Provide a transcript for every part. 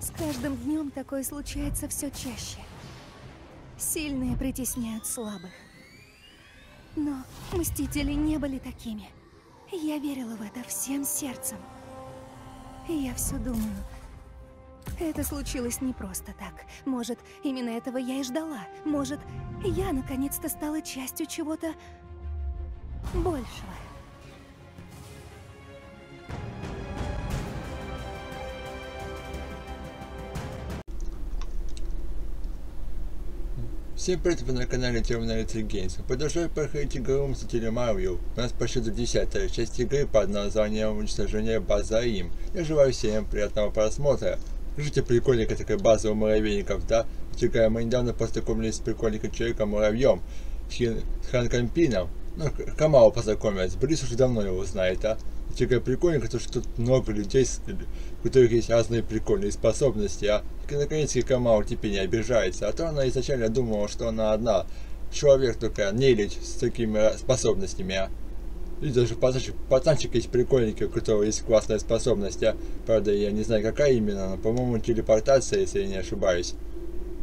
С каждым днем такое случается все чаще. Сильные притесняют слабых. Но Мстители не были такими. Я верила в это всем сердцем. И я все думаю, это случилось не просто так. Может, именно этого я и ждала. Может, я наконец-то стала частью чего-то большего. Всем привет, вы на канале Темная Games. Продолжаю проходить игру Мстители Марвел. У нас почти 10-я часть игры под названием «Уничтожение базы А.I.M». Я желаю всем приятного просмотра. Скажите, прикольненько такая база у муравейников, да? Утекая, мы недавно познакомились с прикольненьким Человеком-муравьем, с Ханком Пимом. Ну, Камала познакомилась, Бриз уже давно его знает, а? Утекая, прикольненько, то что тут много людей, у которых есть разные прикольные способности, а? Наконец-то Камала теперь не обижается, а то она изначально думала, что она одна. Человек только, нелюдь с такими способностями, а? И даже пацанчик есть прикольненький, у которого есть классная способность, а? Правда, я не знаю, какая именно, но, по-моему, телепортация, если я не ошибаюсь.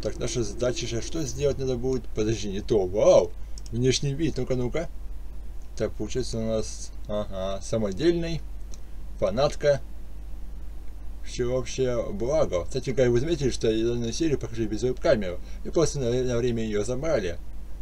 Так, наша задача сейчас, что сделать надо будет? Подожди, не то, вау! Внешний вид, ну-ка, ну-ка. Так, получается у нас, ага, самодельный, фанатка. Всеобщее благо. Кстати, как вы заметили, что я данную серию покажу без веб-камеры, и после на время ее забрали.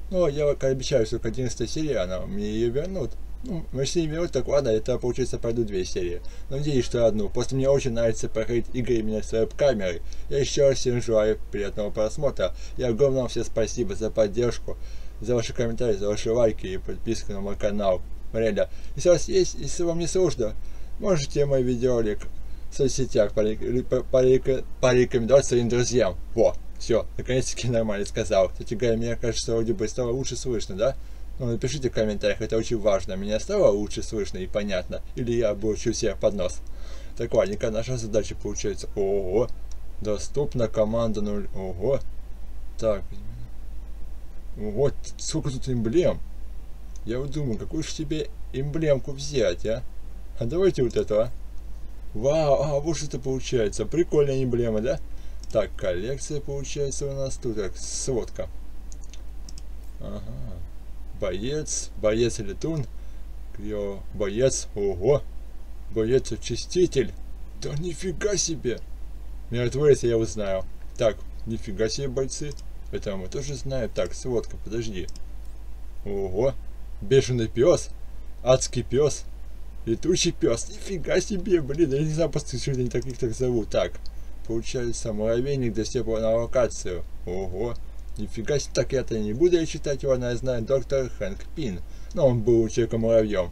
Но я обещаю, что к 11 серии она мне ее вернут. Ну, если не вернут, так ладно, это получается пройду 2 серии. Но надеюсь, что одну. Просто мне очень нравится проходить игры именно с веб-камерой. Я еще раз всем желаю приятного просмотра. И огромное вам всем спасибо за поддержку, за ваши комментарии, за ваши лайки и подписку на мой канал. Реально. Если у вас есть, если вам не сложно, можете мой видеоролик в соцсетях порекомендовать своим друзьям. Во, все, наконец-таки нормально сказал. Кстати, мне кажется, вроде бы стало лучше слышно, да? Ну, напишите в комментариях, это очень важно. Меня стало лучше слышно и понятно. Или я обучу всех под нос. Так, ладненько, наша задача получается. Ого, доступна команда 0. Ого. Так. Вот, сколько тут эмблем. Я вот думаю, какую же тебе эмблемку взять, а? А давайте вот эту, а? Вау, а вот что-то получается. Прикольная эмблема, да? Так, коллекция получается у нас тут. Так, сводка. Ага. Боец, боец-летун, боец, ого, боец-очиститель, да нифига себе, миротворец я его знаю, так, нифига себе бойцы, это мы тоже знаем, так, сводка, подожди, ого, бешеный пес, адский пес, летучий пес, нифига себе, блин, я не знаю, просто сегодня таких так зовут, так, получается, муравейник, да все на локацию, ого. Нифига себе, так я-то не буду читать его, но я знаю доктор Ханк Пим. Но он был Человеком-муравьем.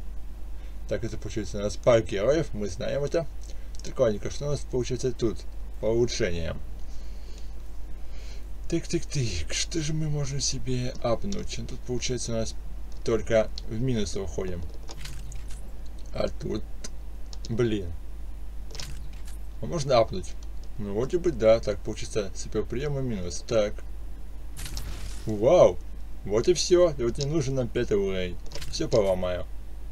Так, это получается у нас пар героев, мы знаем это. Так, ладненько, что у нас получится тут? По улучшениям. Тык-тык-тык, что же мы можем себе апнуть? Тут получается у нас только в минусы уходим. А тут, блин. А можно апнуть? Ну, вроде бы да, так получится суперприем и минус. Так. Вау! Вот и все. И вот не нужен нам 5 уровень. Все поломаю.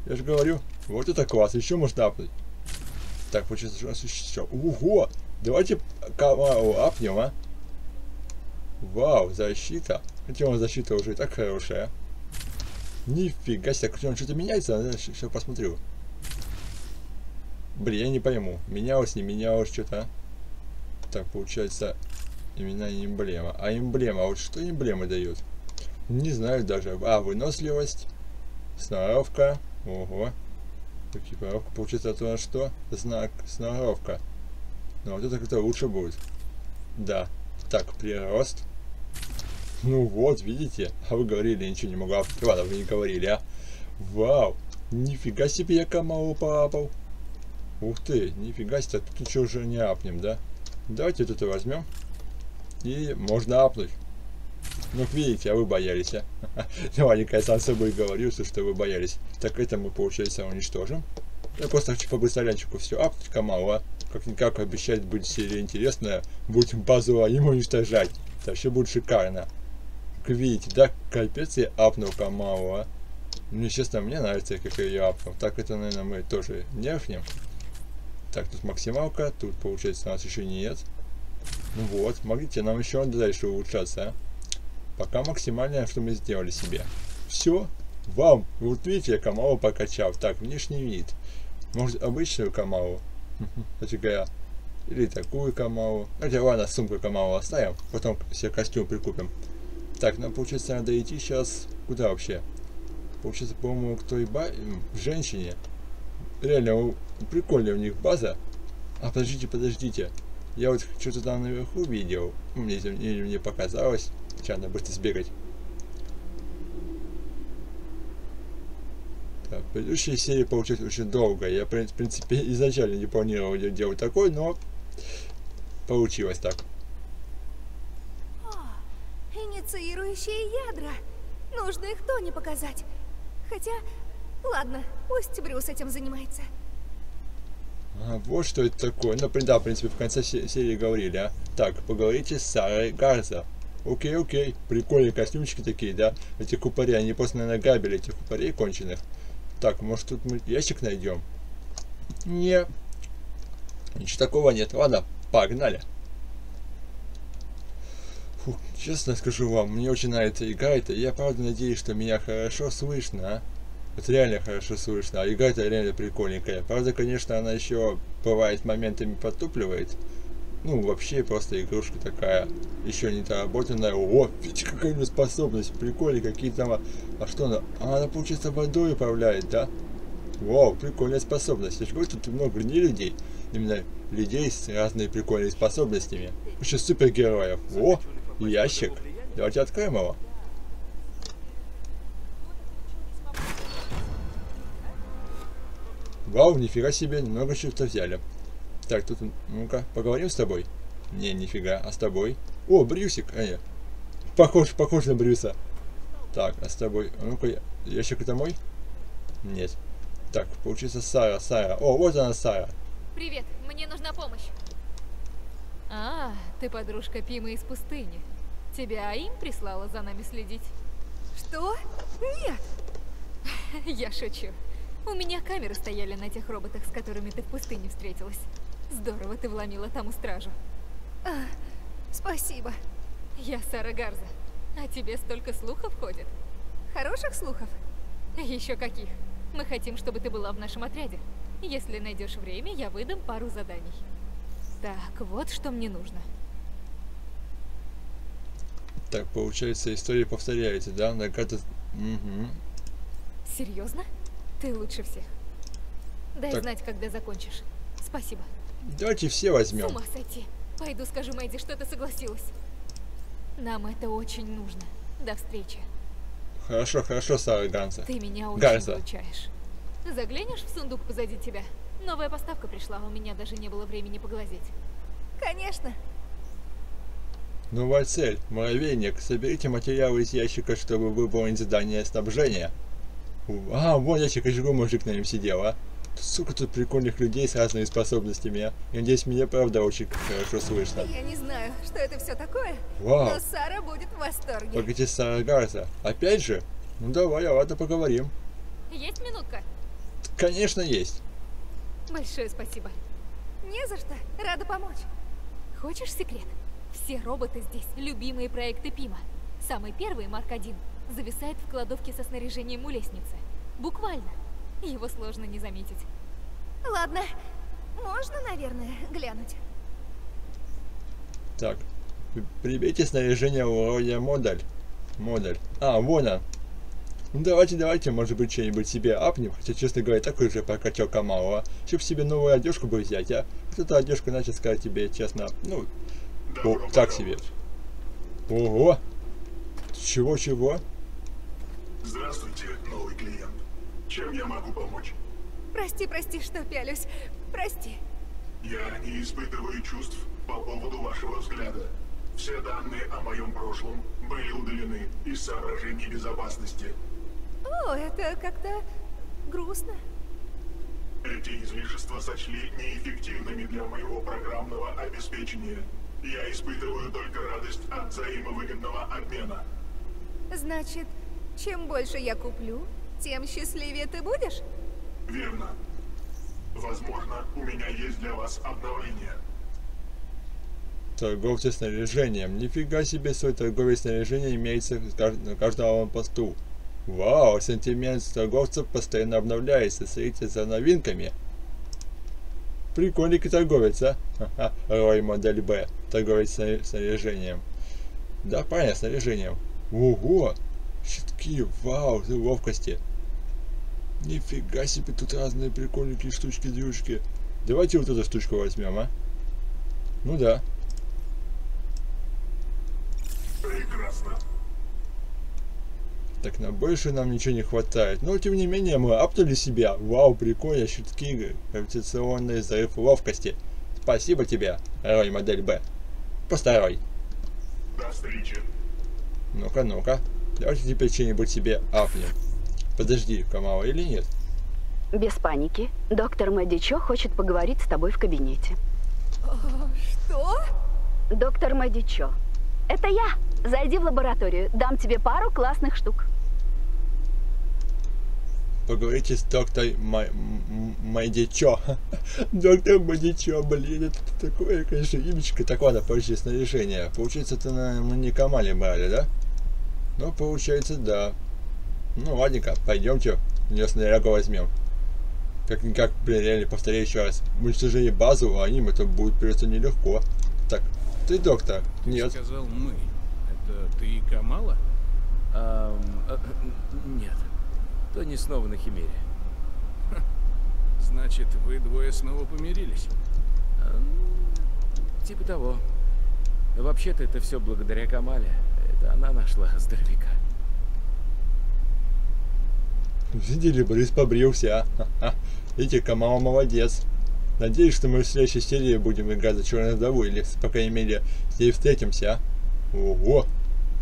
Я же говорю, вот это класс, еще можно апнуть. Так, получается, что у нас еще. Ого! Давайте Камалу апнем, а? Вау, защита. Хотя у нас защита уже и так хорошая. Нифига себе, хотя он что-то меняется, но я сейчас посмотрю. Блин, я не пойму. Менялось, не менялось что-то. Так, получается. Именно не эмблема. А эмблема, вот что эмблемы дают? Не знаю даже. А, выносливость, сноровка, ого. Экипировка, получается, а то что? Знак, сноровка. Ну, вот это как-то лучше будет. Да. Так, прирост. Ну вот, видите? А вы говорили, я ничего не могу. Ладно, вы не говорили, а? Вау! Нифига себе, я Камалу поапал. Ух ты, нифига себе, тут ничего уже не апнем, да? Давайте тут и возьмем. И можно апнуть. Ну, видите, а вы боялись, а? Маленькая сам с собой говорил, что вы боялись. Так, это мы, получается, уничтожим. Я просто хочу по быстролянчику все апнуть, Камалу, а? Как-никак обещать будет серия интересная. Будем базу А.I.М уничтожать. Это вообще будет шикарно. Как видите, да? Капец, я апнул Камалу, а? Мне, честно, мне нравится, как я ее апнул. Так, это, наверное, мы тоже нерфнем. Так, тут максималка. Тут, получается, у нас еще нет. Ну вот, смотрите, нам еще дальше улучшаться. Пока максимально, что мы сделали себе. Все, вам. Вот видите, я Камалу покачал. Так, внешний вид. Может, обычную Камалу? Или такую Камалу. Хотя ладно, сумку Камалу оставим. Потом себе костюм прикупим. Так, нам получается надо идти сейчас. Куда вообще? Получается, по-моему, к той базе. Женщине. Реально, прикольная у них база. А подождите, подождите. Я вот что-то там наверху видел. Мне показалось. Сейчас надо быстро сбегать. Так, предыдущая серия получилась очень долго. Я, в принципе, изначально не планировал делать такой, но получилось так. О, инициирующие ядра. Нужно их то не показать. Хотя, ладно, пусть Брюс этим занимается. А, вот что это такое. Ну, да, в принципе, в конце серии говорили, а. Так, поговорите с Сарой Гарза. Окей, окей. Прикольные костюмчики такие, да? Эти купари, они просто, наверное, грабили этих купарей конченых. Так, может, тут мы ящик найдем? Не. Ничего такого нет. Ладно, погнали. Фу, честно скажу вам, мне очень нравится игра-то. Я правда надеюсь, что меня хорошо слышно, а? Вот реально хорошо слышно, а игра-то реально прикольненькая. Правда, конечно, она еще бывает моментами подтупливает. Ну, вообще, просто игрушка такая, еще не доработанная. О, видите, какая у нее способность, прикольные какие там, а что она? А, она, получается, водой управляет, да? Вау, прикольная способность. Я же говорю, тут много не людей, именно людей с разными прикольными способностями. Еще супергероев. О, ящик. Давайте откроем его. Вау, нифига себе, много чего-то взяли. Так, тут, ну-ка, поговорим с тобой? Не, нифига, а с тобой? О, Брюсик, нет. Похож на Брюса. Так, а с тобой, ну-ка, ящик это мой? Нет. Так, получится Сара. О, вот она, Сара. Привет, мне нужна помощь. А, ты подружка Пима из пустыни. Тебя А.I.M прислала за нами следить? Что? Нет. Я шучу. У меня камеры стояли на тех роботах, с которыми ты в пустыне встретилась. Здорово ты вломила тому стражу. А, спасибо. Я Сара Гарза. А тебе столько слухов ходит. Хороших слухов? Еще каких. Мы хотим, чтобы ты была в нашем отряде. Если найдешь время, я выдам пару заданий. Так, вот что мне нужно. Так, получается, история повторяется, да? На карте... Угу. Серьезно? Ты лучше всех. Дай так. Знать, когда закончишь. Спасибо. Давайте все возьмем. С ума сойти. Пойду скажу Мэдди, что ты согласилась. Нам это очень нужно. До встречи. Хорошо, хорошо, Сара Гарза. Ты меня очень выручаешь. Заглянешь в сундук позади тебя? Новая поставка пришла, у меня даже не было времени поглазеть. Конечно. Новая цель. Муравейник. Соберите материалы из ящика, чтобы выполнить задание снабжения. А, вон ящик, очком мужик на нем сидел, а. Сука, тут прикольных людей с разными способностями, а. Я надеюсь, меня правда очень хорошо слышно. Я не знаю, что это все такое, вау. Но Сара будет в восторге. Погоди, Сара Гарза, опять же? Ну давай, ладно, поговорим. Есть минутка? Конечно, есть. Большое спасибо. Не за что, рада помочь. Хочешь секрет? Все роботы здесь, любимые проекты Пима. Самый первый, Марк 1. Зависает в кладовке со снаряжением у лестницы. Буквально. Его сложно не заметить. Ладно. Можно, наверное, глянуть. Так. Прибейте снаряжение у Роя Модель. А, вон он. Ну давайте, может быть, что-нибудь себе апнем. Хотя, честно говоря, такой же прокачал Камалу, а. Чтоб себе новую одежку бы взять, а. Кто-то одежку начал сказать тебе, честно, ну... О, так себе. Ого! Чего? Здравствуйте, новый клиент. Чем я могу помочь? Прости, что пялюсь. Прости. Я не испытываю чувств по поводу вашего взгляда. Все данные о моем прошлом были удалены из соображений безопасности. О, это как-то грустно. Эти излишества сочли неэффективными для моего программного обеспечения. Я испытываю только радость от взаимовыгодного обмена. Значит, чем больше я куплю, тем счастливее ты будешь? Верно. Возможно, у меня есть для вас обновление. торговцы снаряжением. Нифига себе, свой торговец снаряжения имеется на каждом посту. Вау, сентимент торговцев постоянно обновляется, следите за новинками. Прикольненький торговец, а? Ха-ха, Рой Модель Б, торговец снаряжением. Да, понятно, снаряжением. Ого, щитки, вау, ловкости. Нифига себе, тут разные прикольненькие штучки-дрючки. Давайте вот эту штучку возьмем, а? Ну да. Прекрасно. Так, на больше нам ничего не хватает. Но, тем не менее, мы апнули себя. Вау, прикольно, щитки, гравитационный взрыв ловкости. Спасибо тебе, Рой Модель Б. Постарой. До встречи. Ну-ка, ну-ка. Давайте теперь что-нибудь себе апнем. Подожди, Камала, или нет? Без паники. Доктор Мэдди Чо хочет поговорить с тобой в кабинете. Что? Доктор Мэдди Чо. Это я. Зайди в лабораторию. Дам тебе пару классных штук. Поговорите с доктором Мэдди Чо. Доктор Мэдди Чо, блин, это такое, конечно, имечко. Так, ладно, получи снаряжение. Получается, это, наверное, мы не Камале брали, да? Ну, получается, да. Ну, ладненько, пойдемте, у нее снарягу возьмем. Как-никак, блин, реально, повторяю еще раз. Уничтожение базы у А.I.M, это будет просто нелегко. Так, ты доктор? Нет. Ты сказал мы. Это ты и Камала? Нет. То не снова на Химере. Значит, вы двое снова помирились? Типа того. Вообще-то это все благодаря Камале. Это она нашла здоровяка. Видели, Бриз побрился, а? Видите, Камала молодец. Надеюсь, что мы в следующей серии будем играть за Черную Вдову, или, по крайней мере, с ней встретимся, а? Ого!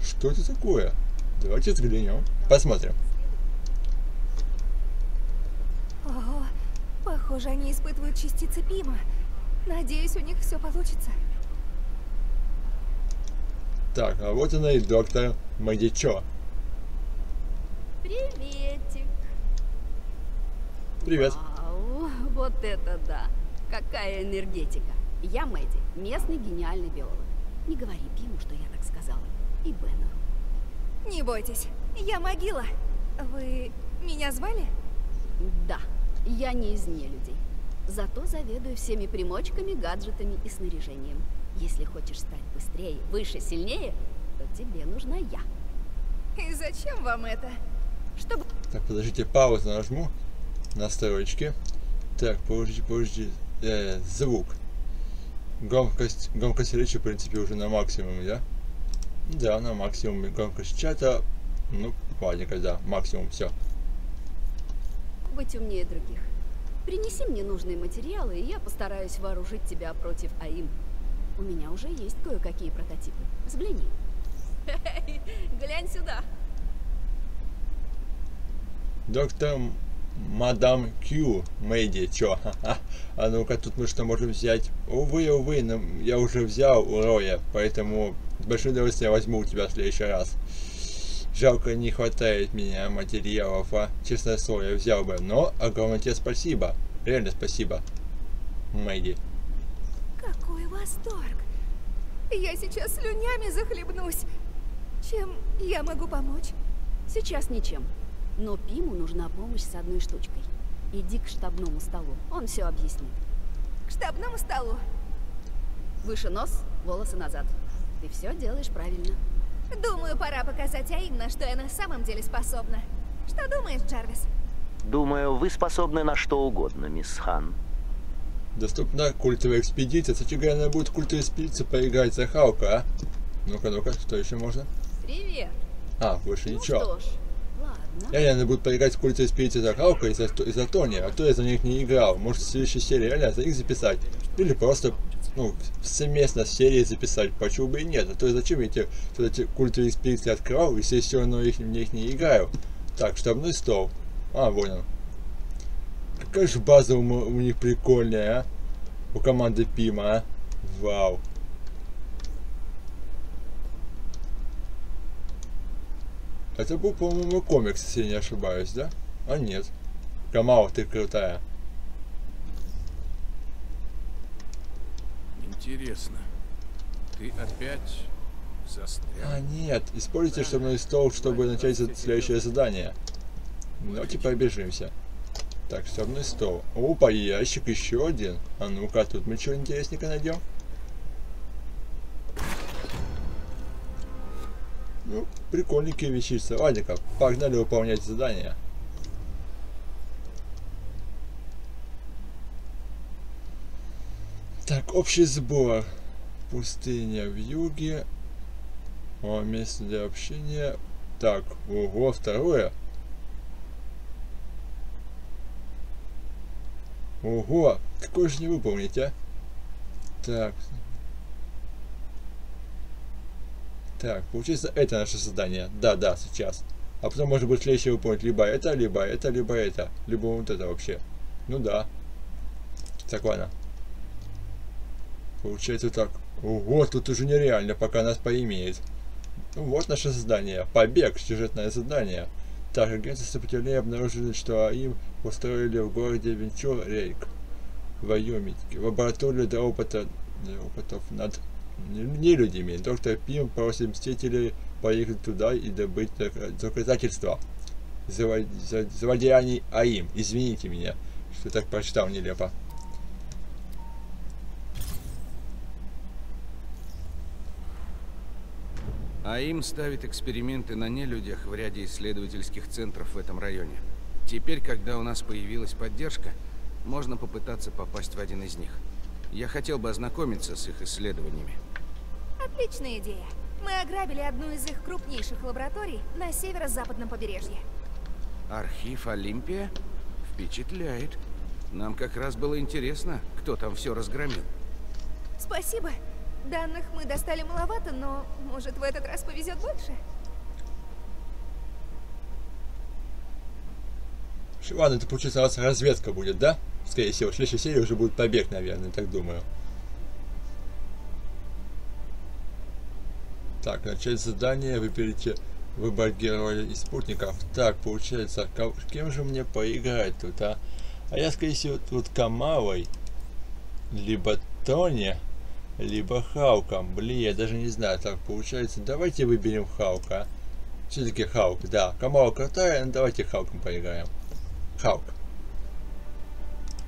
Что это такое? Давайте взглянем. Посмотрим. Ого! Похоже, они испытывают частицы Пима. Надеюсь, у них все получится. Так, а вот она и доктор Мэдди Чо. Приветик. Привет. Вау, вот это да. Какая энергетика. Я Мэдди, местный гениальный биолог. Не говори Пиму, что я так сказала. И Бену. Не бойтесь, я могила. Вы меня звали? Да, я не из нелюдей. Зато заведую всеми примочками, гаджетами и снаряжением. Если хочешь стать быстрее, выше, сильнее, то тебе нужна я. И зачем вам это? Чтобы... Так, подождите, паузу нажму. Настройки. Так, подожди. Звук. Громкость речи, в принципе, уже на максимуме, да? Да, на максимуме. Громкость чата. Ну, ладненько, да. Максимум, все. Быть умнее других. Принеси мне нужные материалы, и я постараюсь вооружить тебя против А.I.M. У меня уже есть кое-какие прототипы. Взгляни. Эй, глянь сюда. Доктор Мадам Кью Мэдди Чо. А ну-ка, тут мы что можем взять? Увы, я уже взял у Роя, поэтому с большим удовольствием возьму у тебя в следующий раз. Жалко, не хватает меня материалов, а? Честное слово, я взял бы, но огромное тебе спасибо. Реально спасибо, Мэдди. Какой восторг! Я сейчас слюнями захлебнусь. Чем я могу помочь? Сейчас ничем. Но Пиму нужна помощь с одной штучкой. Иди к штабному столу, он все объяснит. К штабному столу? Выше нос, волосы назад. Ты все делаешь правильно. Думаю, пора показать А.I.M, на что я на самом деле способна. Что думаешь, Джарвис? Думаю, вы способны на что угодно, мисс Хан. Доступна культовая экспедиция. Кстати, она будет культовая экспедиция поиграть за Халка, а? Ну-ка, ну-ка, что еще можно? Привет. А, больше ничего. Что ж, ладно. Реально будет поиграть в культовую экспедицию за Халка и за Тони, а то я за них не играл. Может, в следующей серии реально за них записать. Или просто, ну, совместно с серией записать. Почему бы и нет? А то зачем я эти культовые экспедиции открывал, если все равно в них не играю? Так, штабной стол. А, понял. Какая же база у них прикольная, а? У команды Пима, а? Вау. Это был, по-моему, комикс, если я не ошибаюсь, да? А нет. Камала, ты крутая. Интересно, Ты опять застрял. А, нет, используйте штабной стол, чтобы начать следующее задание. Давайте пробежимся. Так, штабной стол. Опа, ящик еще один. А ну-ка, тут мы чего интересненько найдем. Ну, прикольненькие вещицы. Ладно-ка, погнали выполнять задание. Так, общий сбор. Пустыня в юге. О, место для общения. Так, ого, второе. Ого, какой же не выполнить, а? Так. Так, получается, это наше задание. Да, сейчас. А потом может быть следующее выполнить либо это, либо это, либо это. Либо вот это вообще. Ну да. Так, ладно. Получается так. Ого, тут уже нереально, пока нас поимеет. Ну, вот наше задание. Побег, сюжетное задание. Так, агенты сопротивления обнаружили, что А.I.M устроили в городе Венчур-Рейк, Вайоминге, лабораторию для опытов над нелюдями. Доктор Пим просит мстителей поехать туда и добыть доказательства злодеяний А.I.M. Извините меня, что так прочитал нелепо. А.I.M ставит эксперименты на нелюдях в ряде исследовательских центров в этом районе. Теперь, когда у нас появилась поддержка, можно попытаться попасть в один из них. Я хотел бы ознакомиться с их исследованиями. Отличная идея. Мы ограбили одну из их крупнейших лабораторий на северо-западном побережье. Архив Олимпия? Впечатляет. Нам как раз было интересно, кто там все разгромил. Спасибо. Данных мы достали маловато, но, может, в этот раз повезет больше? Ладно, это получается у нас разведка будет, да? Скорее всего, в следующей серии уже будет побег, наверное, так думаю. Так, начать задание, выберите выбор героя и спутников. Так, получается, кем же мне поиграть тут, а? А я, скорее всего, тут Камалой, либо Тони, либо Халком. Блин, я даже не знаю. Так, получается, давайте выберем Халка. Все-таки Халк, да. Камала крутая, но давайте Халком поиграем. Халк.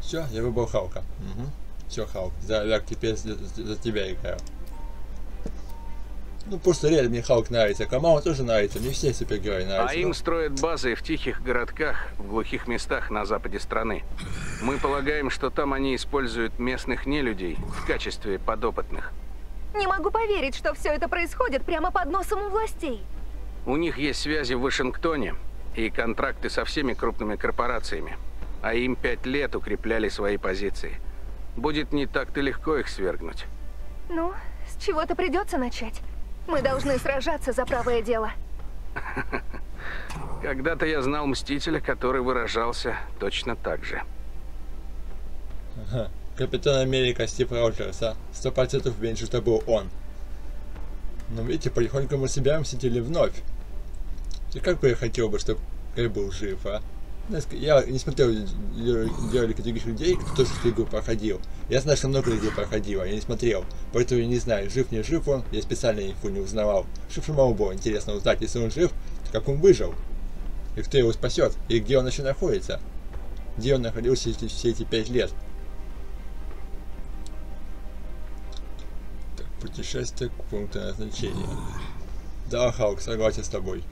Все, я выбрал Халка. Угу. Все, Халк. Заряд, теперь за тебя играю. Ну, просто реально мне Халк нравится. Камала тоже нравится. Мне все супергерои нравятся. А им строят базы в тихих городках, в глухих местах на западе страны. Мы полагаем, что там они используют местных нелюдей в качестве подопытных. Не могу поверить, что все это происходит прямо под носом у властей. У них есть связи в Вашингтоне и контракты со всеми крупными корпорациями. А им 5 лет укрепляли свои позиции. Будет не так-то легко их свергнуть. Ну, с чего-то придется начать. Мы должны сражаться за правое дело. Когда-то я знал Мстителя, который выражался точно так же. Ага. Капитан Америка, Стив Роджерс, а? 100% меньше, что был он. Но видите, потихоньку мы себя Мстители вновь. И как бы я хотел бы, чтобы Кэй был жив, а? Я не смотрел ролики других людей, кто же эту игру проходил. Я знаю, что много людей проходило, я не смотрел. Поэтому я не знаю, жив не жив он, я специально инфу не узнавал. Чтобы самому было интересно узнать, если он жив, то как он выжил. И кто его спасет, и где он еще находится. Где он находился все эти 5 лет. Так, путешествие к пункту назначения. Да, Халк, согласен с тобой.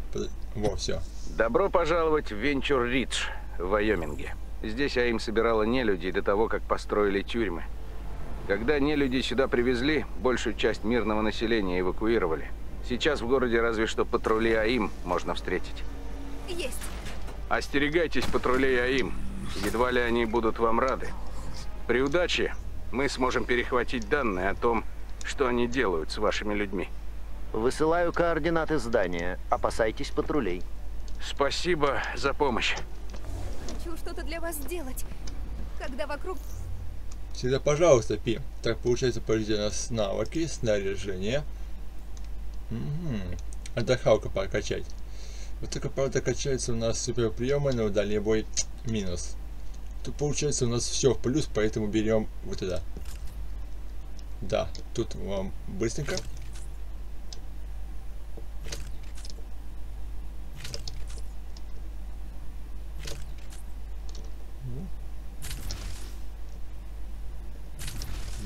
Во, все. Добро пожаловать в Венчур-Ридж в Вайоминге. Здесь А.I.M собирала нелюдей до того, как построили тюрьмы. Когда нелюдей сюда привезли, большую часть мирного населения эвакуировали. Сейчас в городе разве что патрули А.I.M можно встретить. Есть. Остерегайтесь патрулей А.I.M. Едва ли они будут вам рады. При удаче мы сможем перехватить данные о том, что они делают с вашими людьми. Высылаю координаты здания. Опасайтесь патрулей. Спасибо за помощь. Хочу что-то для вас сделать, когда вокруг... Всегда пожалуйста, Пим. Так, получается, повезено с навыки, снаряжение. Надо Халка прокачать. Вот только, правда, качается у нас суперприемы, но дальний бой минус. Тут, получается, у нас все в плюс, поэтому берем вот это. Да, тут вам быстренько.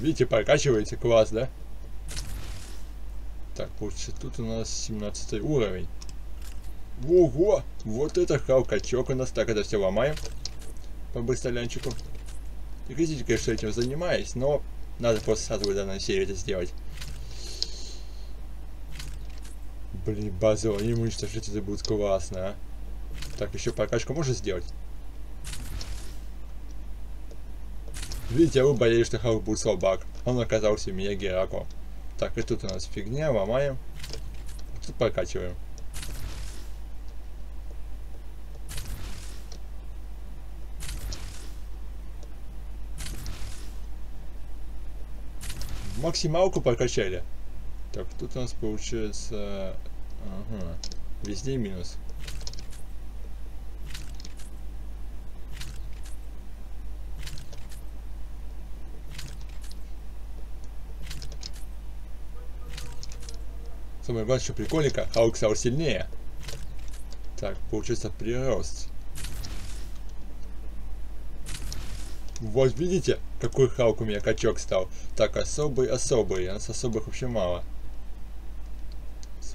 Видите, прокачиваете, класс, да? Так, получается, тут у нас 17 уровень. Ого! Вот это халкачок у нас. Так, это все ломаем. По быстролянчику. И видите, конечно, этим занимаюсь, но надо просто сразу в данной серии это сделать. Блин, базу, они уничтожить, это будет классно, а? Так, еще прокачку можно сделать? Видите, а вы боялись, что Халк будет слабак. Он оказался меня Геракл. Так, и тут у нас фигня, ломаем. Тут прокачиваем. Максималку прокачали. Так, тут у нас получается... Ага. Везде минус. Самое главное, что прикольненько, Халк стал сильнее. Так, получается прирост. Вот видите, какой Халк у меня качок стал. Так, особый. У нас особых вообще мало.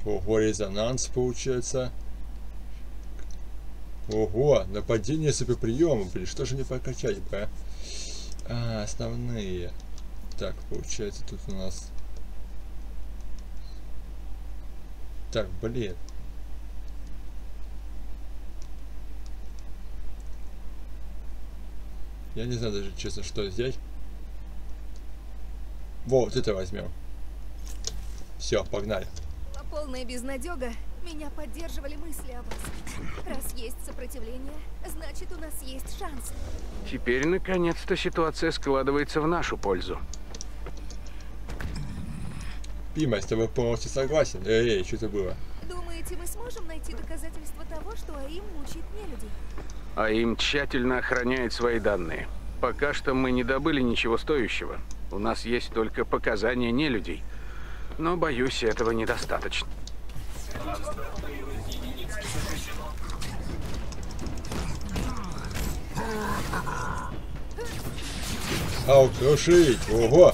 Ого, резонанс получается. Ого, нападение суперприема. Блин, что же не прокачать бы, а? Основные. Так, получается тут у нас... Так, блин. Я не знаю даже, честно, что взять. Вот это возьмем. Все, погнали. Была полная безнадега. Меня поддерживали мысли о вас. Раз есть сопротивление, значит, у нас есть шанс. Теперь, наконец-то, ситуация складывается в нашу пользу. Пима, я с тобой полностью согласен. Эй, что это было? Думаете, мы сможем найти доказательства того, что А.I.M мучит нелюдей? А.I.M тщательно охраняет свои данные. Пока что мы не добыли ничего стоящего. У нас есть только показания нелюдей. Но, боюсь, этого недостаточно. Ау, крушить! Ого!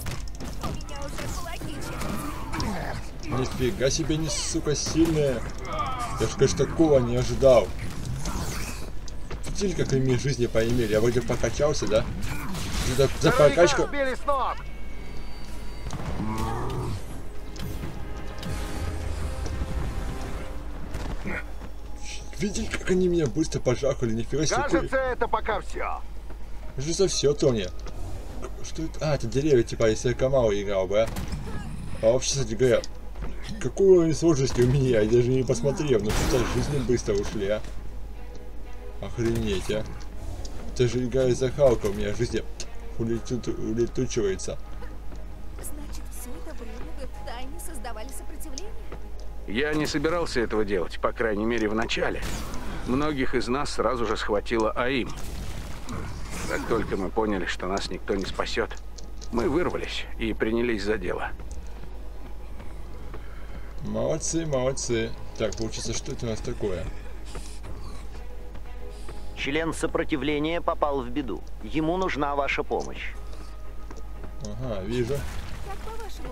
Нифига себе, не, сука, сильная. Я же, конечно, такого не ожидал. Видите, как ими жизни поимели. Я вроде покачался, да? За прокачку. Видели, как они меня быстро пожахали? Нифига себе. Кажется, это пока все. Же за все, Тони. Что это? А, это деревья, типа, если я Камала играл бы, а? А вообще, кстати говоря, какой уровень сложности у меня, я даже не посмотрел, но что-то жизни быстро ушли, а. Охренеть, а. Даже играя за Халка, у меня жизнь улетучивается. Значит, все это время вы втайне создавали сопротивление? Я не собирался этого делать, по крайней мере, в начале. Многих из нас сразу же схватило А.I.M. Как только мы поняли, что нас никто не спасет, мы вырвались и принялись за дело. Молодцы, молодцы. Так, получится, что это у нас такое? Член сопротивления попал в беду. Ему нужна ваша помощь. Ага, вижу. Как по-вашему,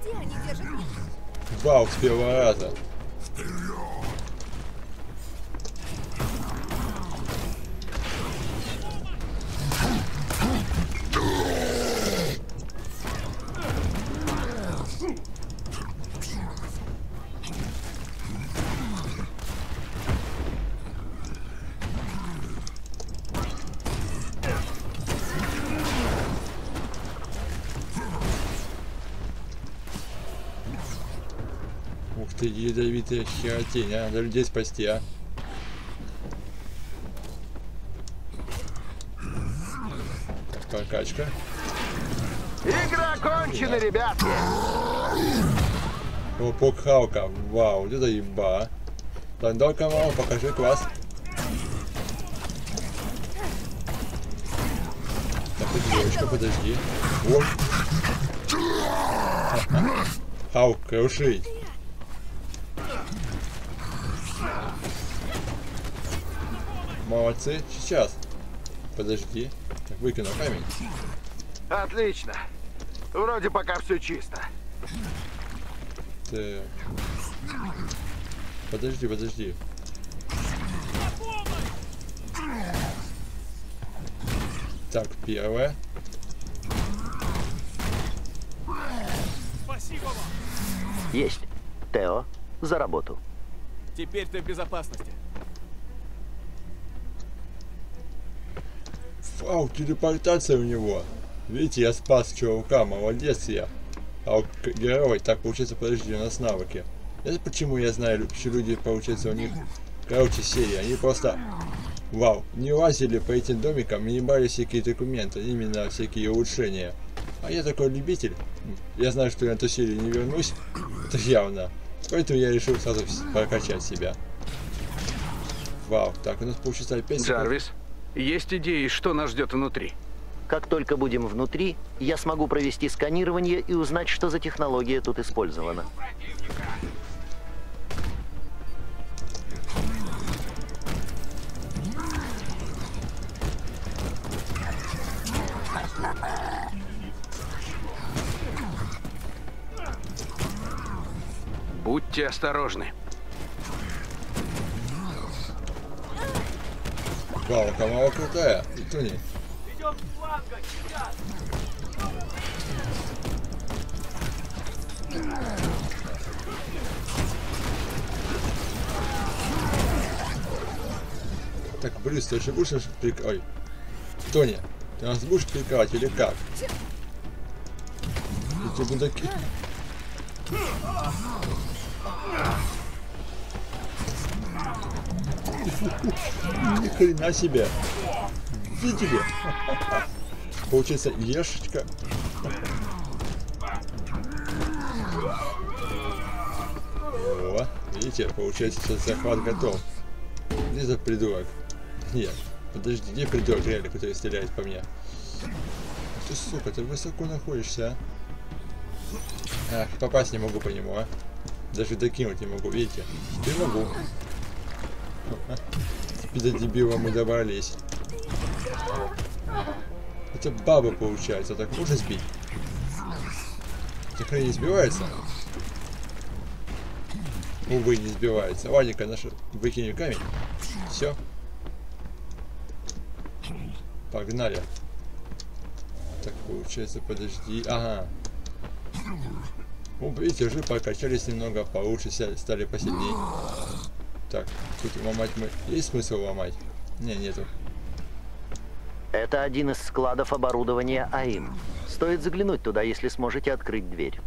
где они держат меня? Вау, с первого раза. Ядовитая херотень, а? Надо людей спасти, а? Прокачка. Игра кончена, ребята! Лопок Халка. Вау, это еба. Тандал, Камала, покажи класс. Так, девочка, подожди. Вот. Халк, крушить. Молодцы. Сейчас. Подожди. Так, выкину камень. Отлично. Вроде пока все чисто. Так. Подожди, подожди. Так, первое. Спасибо вам. Есть. Тео, за работу. Теперь ты в безопасности. Фау, телепортация у него. Видите, я спас чувака, молодец я. А вот герой, так получается, подожди, у нас навыки. Это почему я знаю, что люди, получается, у них, короче, серии, они просто... Вау, не лазили по этим домикам и не брали всякие документы, именно всякие улучшения. А я такой любитель. Я знаю, что я на ту серию не вернусь, это явно. Поэтому я решил сразу прокачать себя. Вау, так, у нас получится опять... Джарвис, есть идеи, что нас ждет внутри? Как только будем внутри, я смогу провести сканирование и узнать, что за технология тут использована. Будьте осторожны. Вау, Камала крутая. И Туни. Идем с фланга, сейчас. Так, Бриз, ты еще будешь нас прикрывать? Ой. Тони, ты нас будешь прикрывать или как? Эти бундаки. Ни хрена себе. Видели? Получается, ешечка. О, видите, получается, сейчас захват готов. Где за придурок? Нет, подожди, где придурок реально, который стреляет по мне? Ты, сука, ты высоко находишься, а? Ах, попасть не могу по нему, а? Даже докинуть не могу, видите? Теперь могу. Теперь до дебила мы добрались. Это баба получается, так можно сбить? Так не сбивается? Увы, не сбивается. Ладненько, наш... выкинем камень. Все. Погнали. Так получается, подожди. Ага. О, видите, уже покачались немного, получше стали посильнее. Так, тут ломать мы... Есть смысл ломать? Не, нету. Это один из складов оборудования А.I.M. Стоит заглянуть туда, если сможете открыть дверь.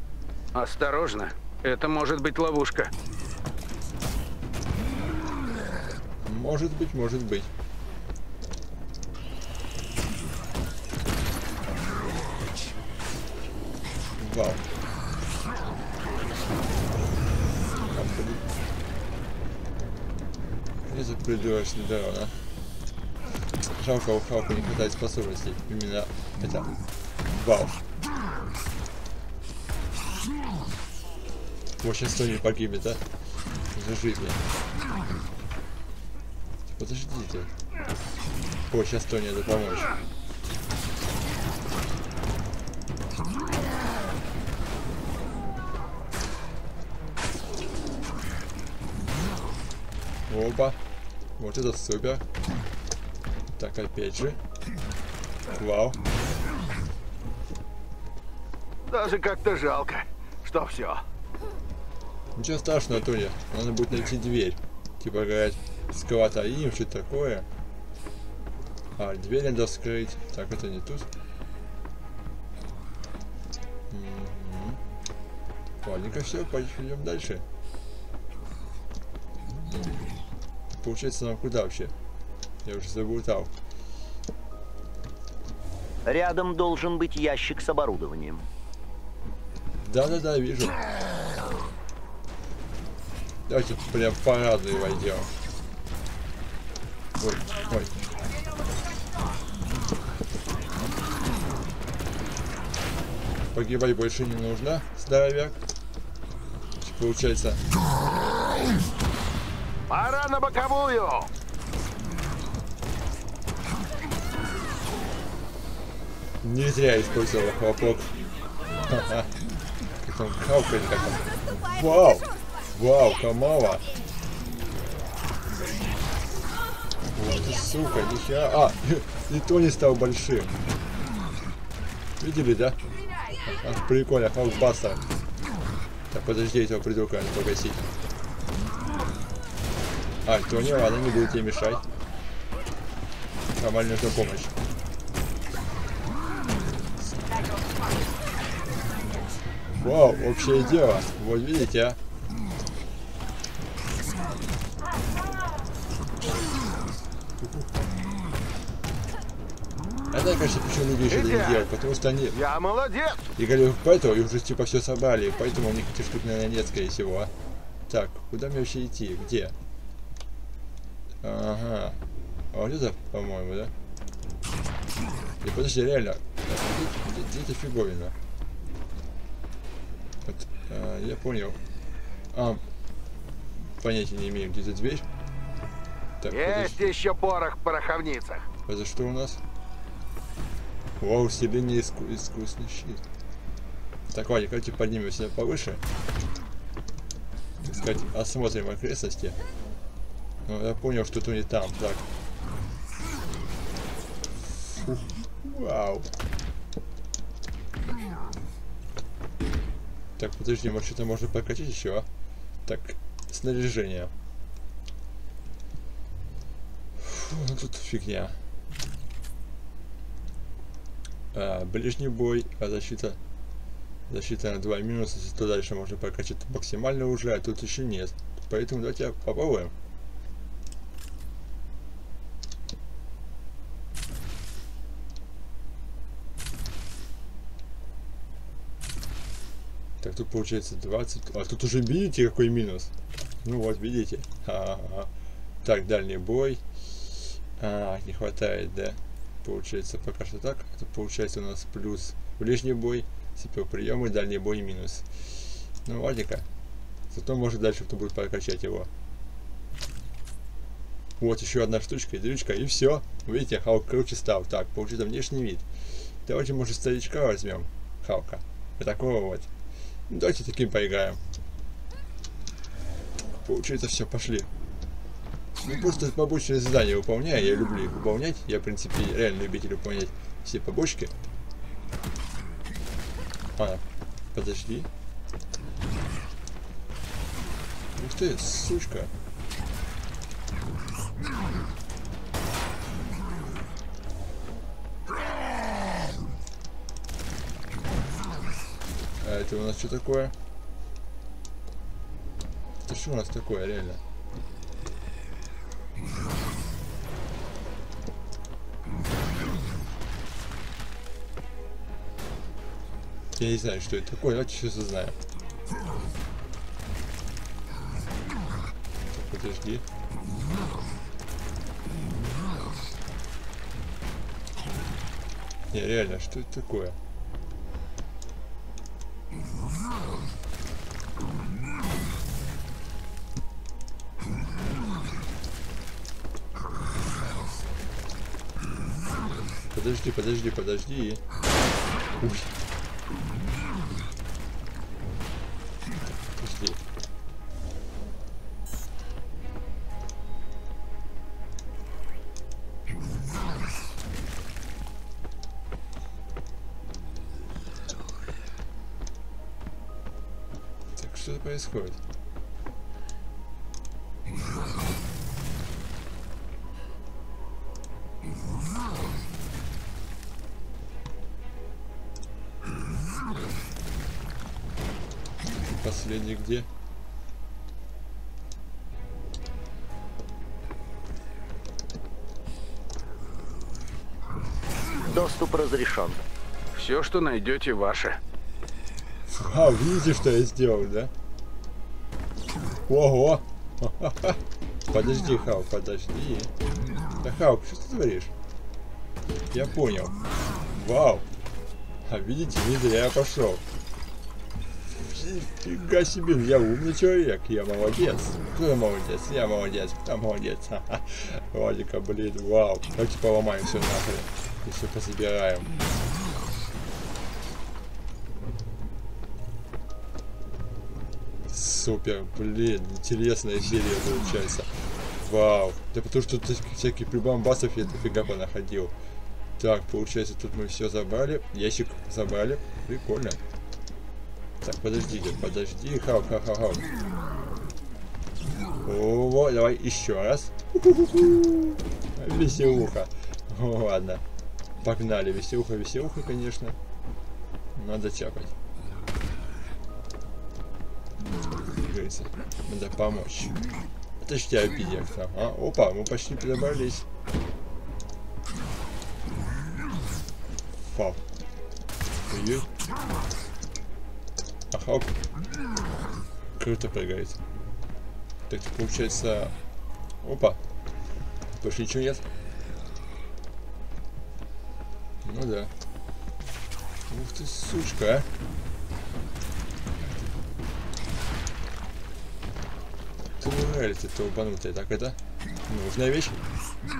Осторожно, это может быть ловушка. Может быть, может быть. Вау. Это придурочный дорог, да? Жалко, у Халка не хватает способностей. Именно это. Вау. Очень сто не погибнет, да? За жизнь. Подожди ты. О, сейчас то не надо помочь. Опа. Вот это супер. Так, опять же. Вау. Даже как-то жалко, что все. Ничего страшного, Тоня. Надо будет найти дверь. Типа, говорят, склад А.I.М, что-то такое. А, дверь надо вскрыть. Так, это не тут. Ладненько, все, пойдем дальше. Получается, нам куда вообще? Я уже заблутал. Рядом должен быть ящик с оборудованием. Да-да-да, вижу. Давайте прям парадный войдем. Ой, ой. погибай больше не нужно, здоровяк. Получается. Пора на боковую. Не зря использовал хлопок. Как он хавкает, как он. Вау! Вау, Камала! Вот ты, сука, нихера. А, и то не стал большим. Видели, да? Прикольно, хавбаса. Так, подожди, этого придурка надо погасить. А, кто не ладно, не будет тебе мешать. Нормально, нужна помощь. Вау, общее дело. Вот видите, а. Это, конечно, почему люди еще не делают, потому что они... Я молодец! И говорю, поэтому и уже типа все собрали, поэтому у них этих штук, наверное, нет, скорее всего. А? Так, куда мне вообще идти? Где? Ага. А вот это, по-моему, да? И подожди, реально. Где эта фиговина? Вот, я понял. А, понятия не имею, где эта дверь. Так, есть подожди. Еще порох в пороховницах. Это что у нас? Вау, себе не искусный щит. Так, ладно, короче, поднимемся повыше. Так сказать, осмотрим окрестности. Но я понял, что тут не там, так. Фу. Вау. Так, подожди, может что-то можно прокачать еще? Так, снаряжение. Фу, ну тут фигня. А, ближний бой, а защита. Защита на 2 минуса, если то дальше можно прокачать максимально уже, а тут еще нет. Поэтому давайте попробуем. Так, тут получается 20. А тут уже видите, какой минус. Ну вот, видите. Ага. Так, дальний бой. А, не хватает, да. Получается пока что так. Это получается у нас плюс ближний бой, приемы, дальний бой и минус. Ну ладненько. Зато может дальше кто будет прокачать его. Вот еще одна штучка, дрючка, и все. Видите, Халк круче стал. Так, получится внешний вид. Давайте, может, старичка возьмем. Халка. Вот такого вот. Давайте таким поиграем. Получается все, пошли. Ну, просто побочные задания выполняю, я люблю их выполнять. Я, в принципе, реально любитель выполнять все побочки. А, подожди. Ух ты, сучка. А это у нас что такое? Это что у нас такое, реально? Я не знаю, что это такое, давайте сейчас узнаем. Так, подожди. Не, реально, что это такое? Подожди, подожди, подожди. Ой. Подожди. Так, что происходит? Последний где? Доступ разрешен. Все, что найдете, ваше. А, видите, что я сделал, да? Ого! Подожди, Халк, подожди. Да, Халк, что ты творишь? Я понял. Вау! А видите, не зря я пошел. Фига себе, я умный человек, я молодец. Ты молодец, я молодец, там молодец. Логика, блин, вау. Давайте поломаем все нахрен. И все пособираем. Супер, блин, интересная серия получается. Вау. Да потому что тут всякие прибамбасов я дофига понаходил. Так, получается, тут мы все забрали. Ящик забрали. Прикольно. Так, подожди, хау. О, давай еще раз. Веселуха. Ладно. Погнали, веселуха, конечно. Надо чапать. Надо помочь. Точнее, обидев там. Опа, мы почти подобрались. Фау. Привет. Хоп. Круто прыгает. Так, получается... Опа. Больше ничего нет. Ну да. Ух ты, сучка, а. Турель ты толбанутая. Так, это нужная вещь.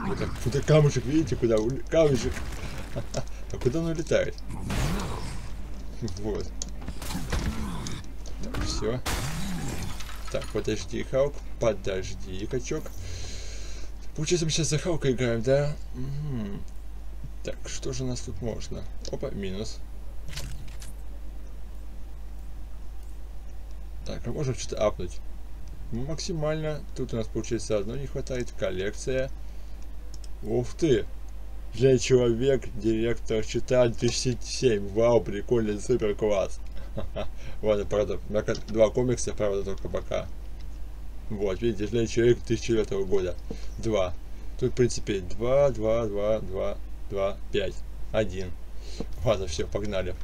Вот так, куда камушек, видите, куда камушек. А куда он улетает? Вот. Все. Так, подожди, Халк. Подожди, качок. Получается, мы сейчас за Халка играем, да? Угу. Так, что же у нас тут можно? Опа, минус. Так, а можно что-то апнуть? Максимально. Тут у нас получается одно не хватает. Коллекция. Ух ты! Для человека директор читает 2007. Вау, прикольный, супер класс. Ладно, правда, два комикса, правда, только пока. Вот, видите, Железный Человек 2009 года. 2. Тут, в принципе, 2, 2, 2, 2, 2, 5, 1. Ладно, все, погнали.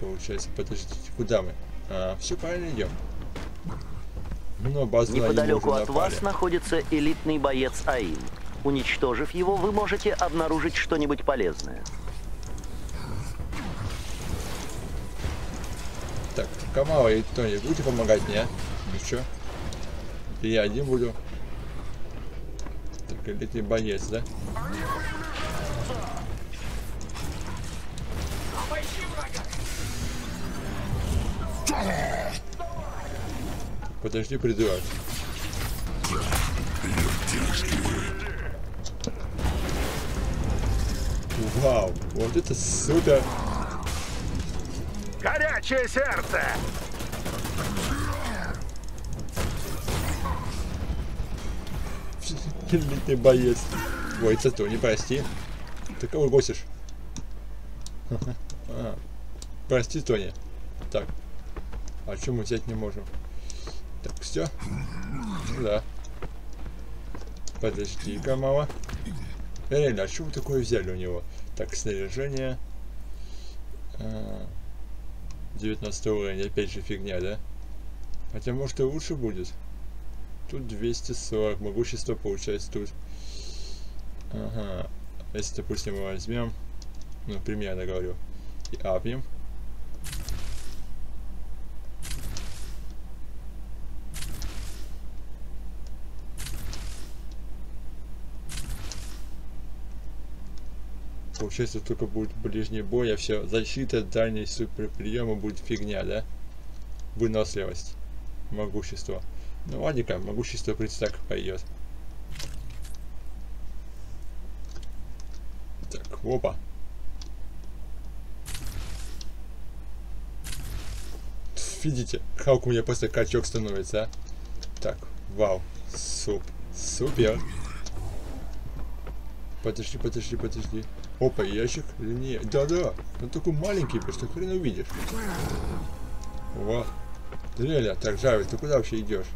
Получается, подождите, куда мы? Все правильно идем. Но базу неподалеку от вас находится элитный боец А.I.М. Уничтожив его, вы можете обнаружить что-нибудь полезное. Так, Камала и Тони, будете помогать мне? Ну чё? Я один буду. Так, или ты боец, да? Подожди, придурок. Вау, вот это супер! Горячее сердце! Ты боец. Ой, это Тони, прости. Ты кого госишь? Прости, Тони. Так. А что мы взять не можем? Так, все. Ну да. Подожди-ка, мама. Реально, а что вы такое взяли у него? Так, снаряжение. 19 уровень, опять же фигня, да? Хотя, может, и лучше будет. Тут 240, могущество получается тут. Ага. Если, допустим, мы возьмем, ну, примерно говорю, и апнем. Получается, только будет ближний бой, а все, защита, дальний супер приема будет фигня, да? Выносливость, могущество. Ну ладненько, могущество предстак пойдет. Так, опа. Видите, Халк у меня просто качок становится, а? Так, вау, супер. Подожди. Опа, ящик или нет? Да-да, он такой маленький, просто хрен увидишь. Вот. Реально, так, Джарвис, ты куда вообще идешь?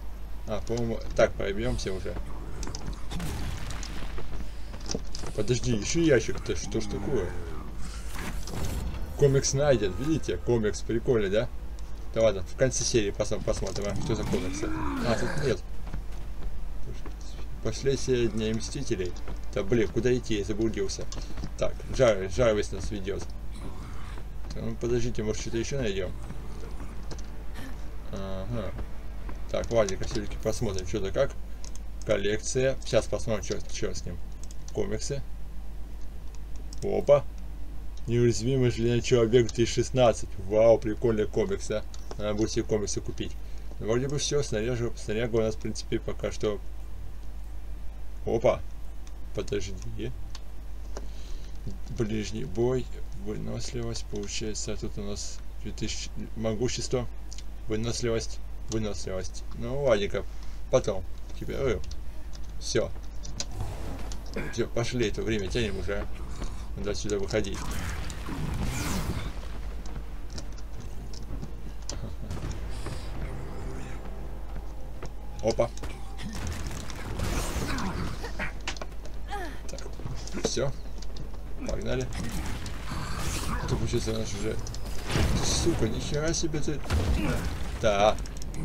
А, по-моему, так, пробьемся уже. Подожди, еще ящик-то, что ж такое? Комикс найден, видите? Комикс, прикольный, да? Да ладно, в конце серии посмотрим, что за комиксы. А, тут нет. Последствия Дня Мстителей. Да блин, куда идти, я заблудился. Так, Джарвис нас ведет. Ну, подождите, может что-то еще найдем. Ага. Так, ладненько, все-таки посмотрим, что-то как. Коллекция. Сейчас посмотрим, что с ним. Комиксы. Опа. Неуязвимый Железный Человек 2016. Вау, прикольный комикс, а. Надо будет себе комиксы купить. Ну, вроде бы все, снаряга у нас, в принципе, пока что... Опа. Подожди. Ближний бой. Выносливость. Получается, тут у нас 2000... Могущество. Выносливость. Выносливость. Ну, ладненько. Потом. Тебя... Все. Все, пошли, это время тянем уже. Надо сюда выходить. Опа. Так, все. Погнали. Это получается наш уже... Сука, нихера себе ты... Да,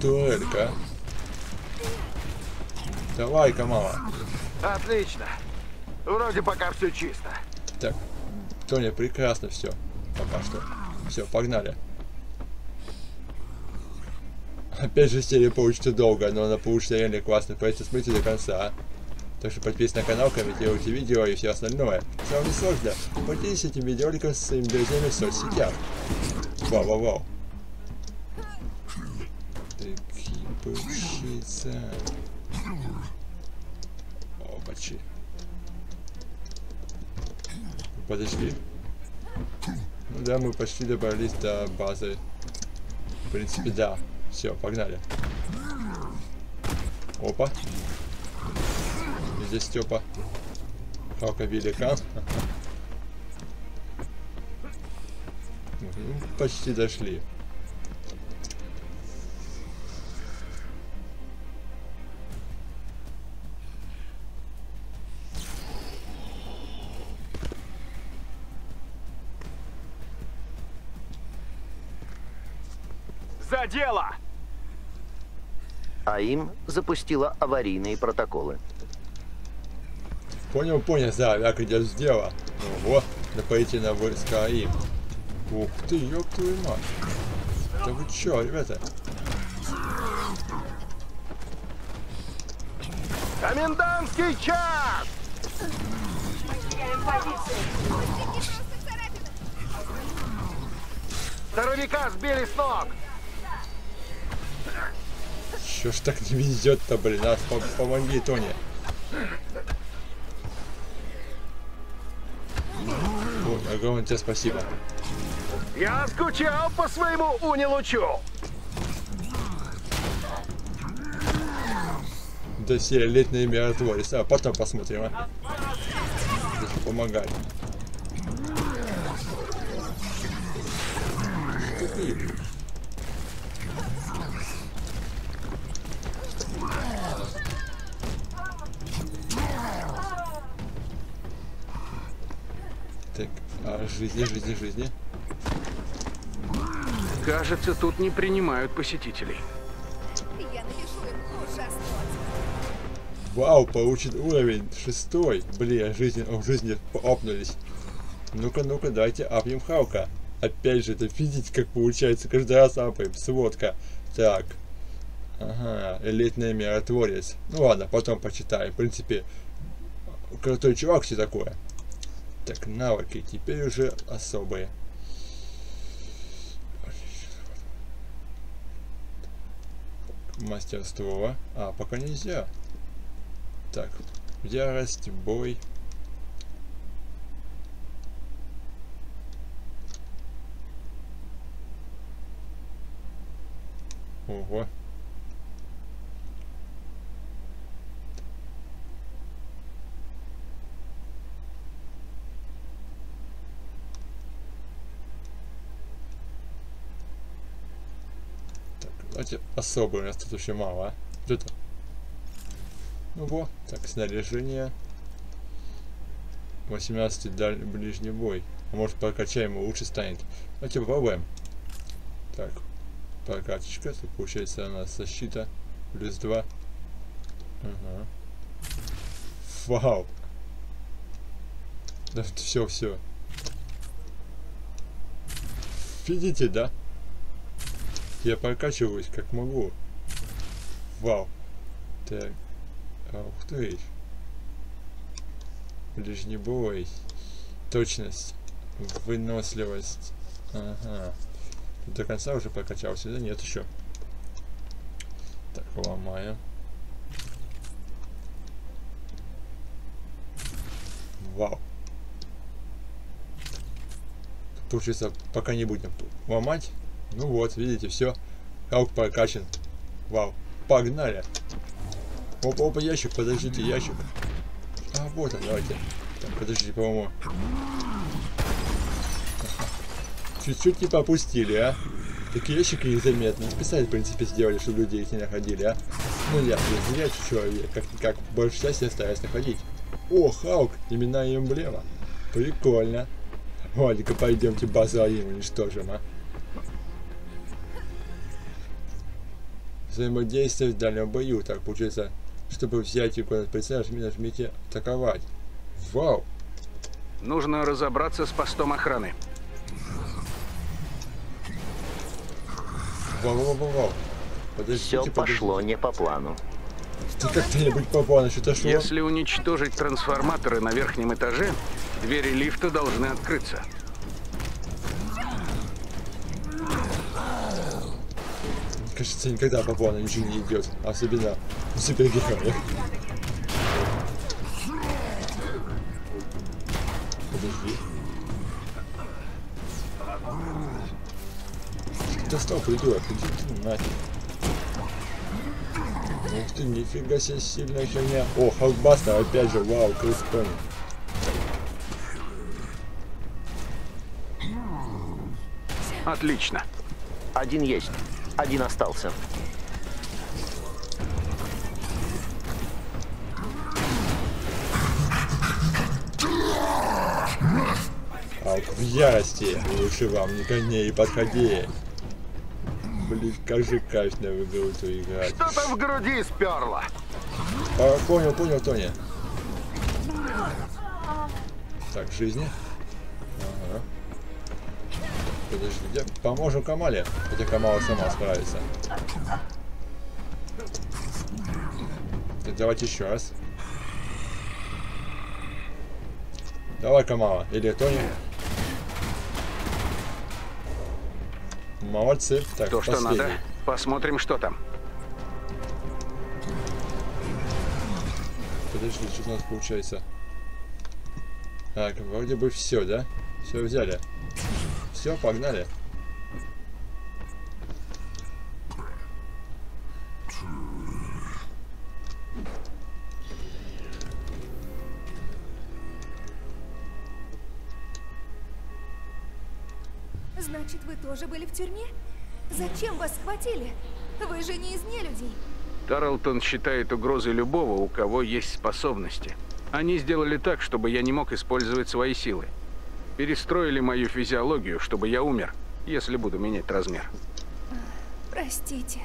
только... Давай, Камала. Отлично. Вроде пока все чисто. Так, Тоня, прекрасно все. Пока что. Все, погнали. Опять же серия получится долго, но она получится реально классно. Поэтому смотрите до конца. Так что подписывайтесь на канал, комментируйте видео и все остальное. Все вам не сложно. Поделитесь этим видеороликом со своими друзьями в соцсетях. Вау-вау-вау. Такие получится. Опачи. Подожди. Ну да, мы почти добрались до базы. В принципе, да. Все, погнали. Опа. Здесь Степа. Халка велика. Почти дошли. Дело. А.I.M. запустила аварийные протоколы. Понял, да, как идет с дела. Ого, нападите на войска А.I.M. Ух ты, ёб твою мать. Да вы чё, ребята? Комендантский час! Потеряем позицию. Здоровяка сбили с ног. Чё ж так не везет-то, блин, а? Помоги, Тони. Ой, огромное тебе спасибо. Я скучал по своему унилучу. Да серия летняя миротворец. А потом посмотрим, а? Помогай. Жизни. Кажется, тут не принимают посетителей. Я напишу им ужасно. Вау, получит уровень 6. Блин, в жизни апнулись. Ну-ка, давайте апнем Халка. Опять же, это видеть, как получается. Каждый раз апаем. Сводка. Так. Ага, элитный миротворец. Ну ладно, потом почитаем. В принципе, крутой чувак, все такое. Так, навыки теперь уже особые. Мастерство. А, пока нельзя. Так, ярость, бой. Ого. Особый у нас тут еще мало, а? Что это? Ну вот, так, снаряжение. 18 дальний ближний бой. А может прокачаем, и лучше станет. Давайте попробуем. Так, прокачечка. Тут получается у нас защита. Плюс 2. Ага. Вау. Да, все. Видите, да? Я прокачиваюсь как могу. Вау. Так. Ух ты. Ближний бой. Точность. Выносливость. Ага. До конца уже прокачался. Да нет еще. Так, ломаю. Вау. Получится, пока не будем ломать. Ну вот, видите, все. Халк прокачан. Вау. Погнали. Опа, опа, ящик, подождите, ящик. А, вот он, давайте. Так, подождите, по-моему. Чуть-чуть не попустили, а. Такие ящики незаметно. Специально, в принципе, сделали, чтобы люди их не находили, а. Ну, я зря человек. Как больше счастья стараюсь находить. О, Халк, имена и эмблема. Прикольно. Ладно-ка, пойдемте базу А.I.М уничтожим, а. Взаимодействие в дальнем бою. Так, получается, чтобы взять икону прицела, нажмите атаковать. Вау. Нужно разобраться с постом охраны. Вау-вау-вау-вау. Все пошло не по плану. Ты как-нибудь по плану что-то шло? Если уничтожить трансформаторы на верхнем этаже, двери лифта должны открыться. Мне кажется, никогда по плану ничего не идет. Особенно у супергероев. Подожди. Да стоп, придурок, иди нафиг. Ух ты, нифига себе сильная херня. О, Халкбастер, опять же, вау, Крис Пен. Отлично. Один есть, один остался. Халк в ярости, лучше вам не ко мне и подходи. Блин, как же качно в игру-то играть. Что-то в груди сперло. А, понял, понял, Тони. Так, жизни. Ага. Подожди, я поможем Камале. Хотя Камала сама справится. Так, давайте еще раз. Давай, Камала. Или Тони. Молодцы. Так, то, что последний. Надо. Посмотрим, что там. Подожди, что у нас получается. Так, вроде бы все, да? Все взяли. Все, погнали. Значит, вы тоже были в тюрьме? Зачем вас схватили? Вы же не из нелюдей. Тарлтон считает угрозой любого, у кого есть способности. Они сделали так, чтобы я не мог использовать свои силы. Перестроили мою физиологию, чтобы я умер, если буду менять размер. Простите.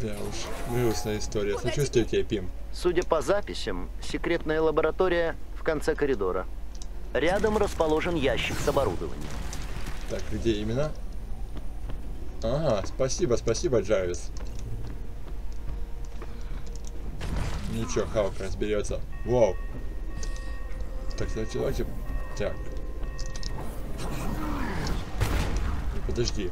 Да уж, грустная история. Сочувствую тебе, Пим. Судя по записям, секретная лаборатория в конце коридора. Рядом расположен ящик с оборудованием. Так, где именно? Ага, спасибо, спасибо, Джарвис. Ничего, Халк разберется. Вау. Так, давайте. Так. Подожди.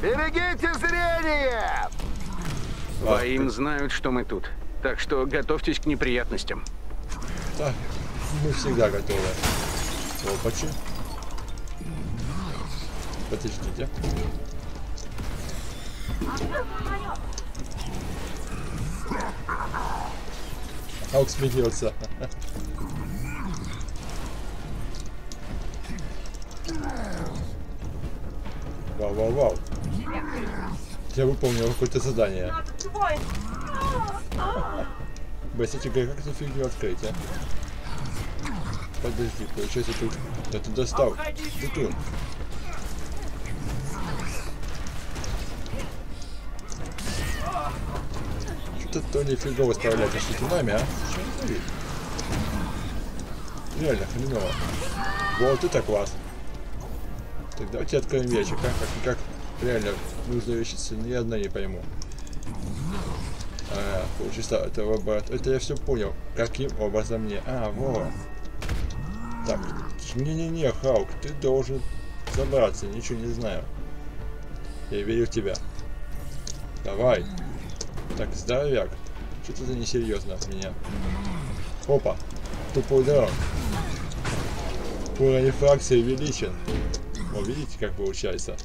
Берегите зрение! А.I.M знают, что мы тут. Так что готовьтесь к неприятностям. Так. Мы всегда готовы. Опачи. Подождите. Халк смеется. Вау-вау-вау. Я выполнил какое-то задание. Басите, как эту фигню открыть, а? Подожди, получается тут... Я тут достал. Ты тут. Что-то Тони фигово справляется с нами, а? Реально, хреново. Вот это класс. Так, давайте откроем ящик, а? Как реально нужно вещиться, ни одна не пойму. А, получится это робот. Это я все понял. Каким образом мне? А, вот. Так, не-не-не, Халк, ты должен забраться, ничего не знаю. Я верю в тебя. Давай. Так, здоровяк. Что-то это несерьезно от меня. Опа. Тупой удар. Уровень фракции увеличен. О, видите, как получается.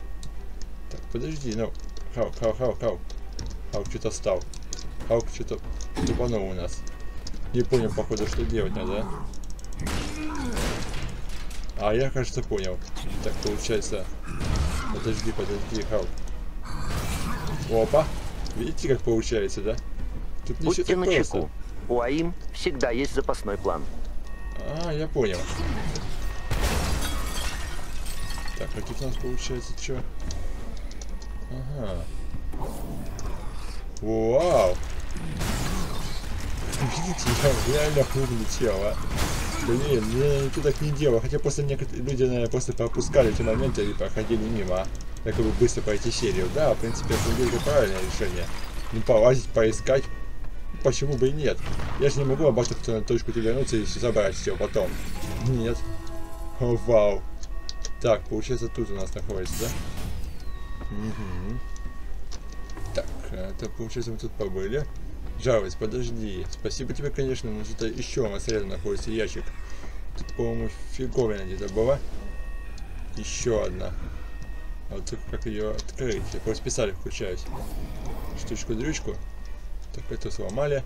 Так, подожди, ну. Халк. Халк что-то встал. Халк что-то тупанул у нас. Не понял, походу, что делать надо, а? А я, кажется, понял. Так, получается. Подожди, Халк. Опа. Видите, как получается, да? Тут ничего так просто. У А.I.M всегда есть запасной план. А, я понял. Так, а тут у нас получается что? Ага. Вау! Видите, я реально улетел, а? Блин, я никто так не делал. Хотя после некоторых люди, наверное, просто пропускали эти моменты и проходили мимо, а? Якобы быстро пройти серию. Да, в принципе, это правильное решение. Ну, полазить, поискать. Почему бы и нет? Я же не могу обратиться на точку вернуться и забрать все потом. Нет. О, вау. Так, получается, тут у нас находится, да? Угу. Так, это получается, мы тут побыли. Джарвис, подожди. Спасибо тебе, конечно, но что-то еще у нас рядом находится ящик. Тут, по-моему, фиговина где-то была. Еще одна. А вот только как ее открыть? Я просто писали, включаюсь. Штучку-дрючку. Так, это сломали.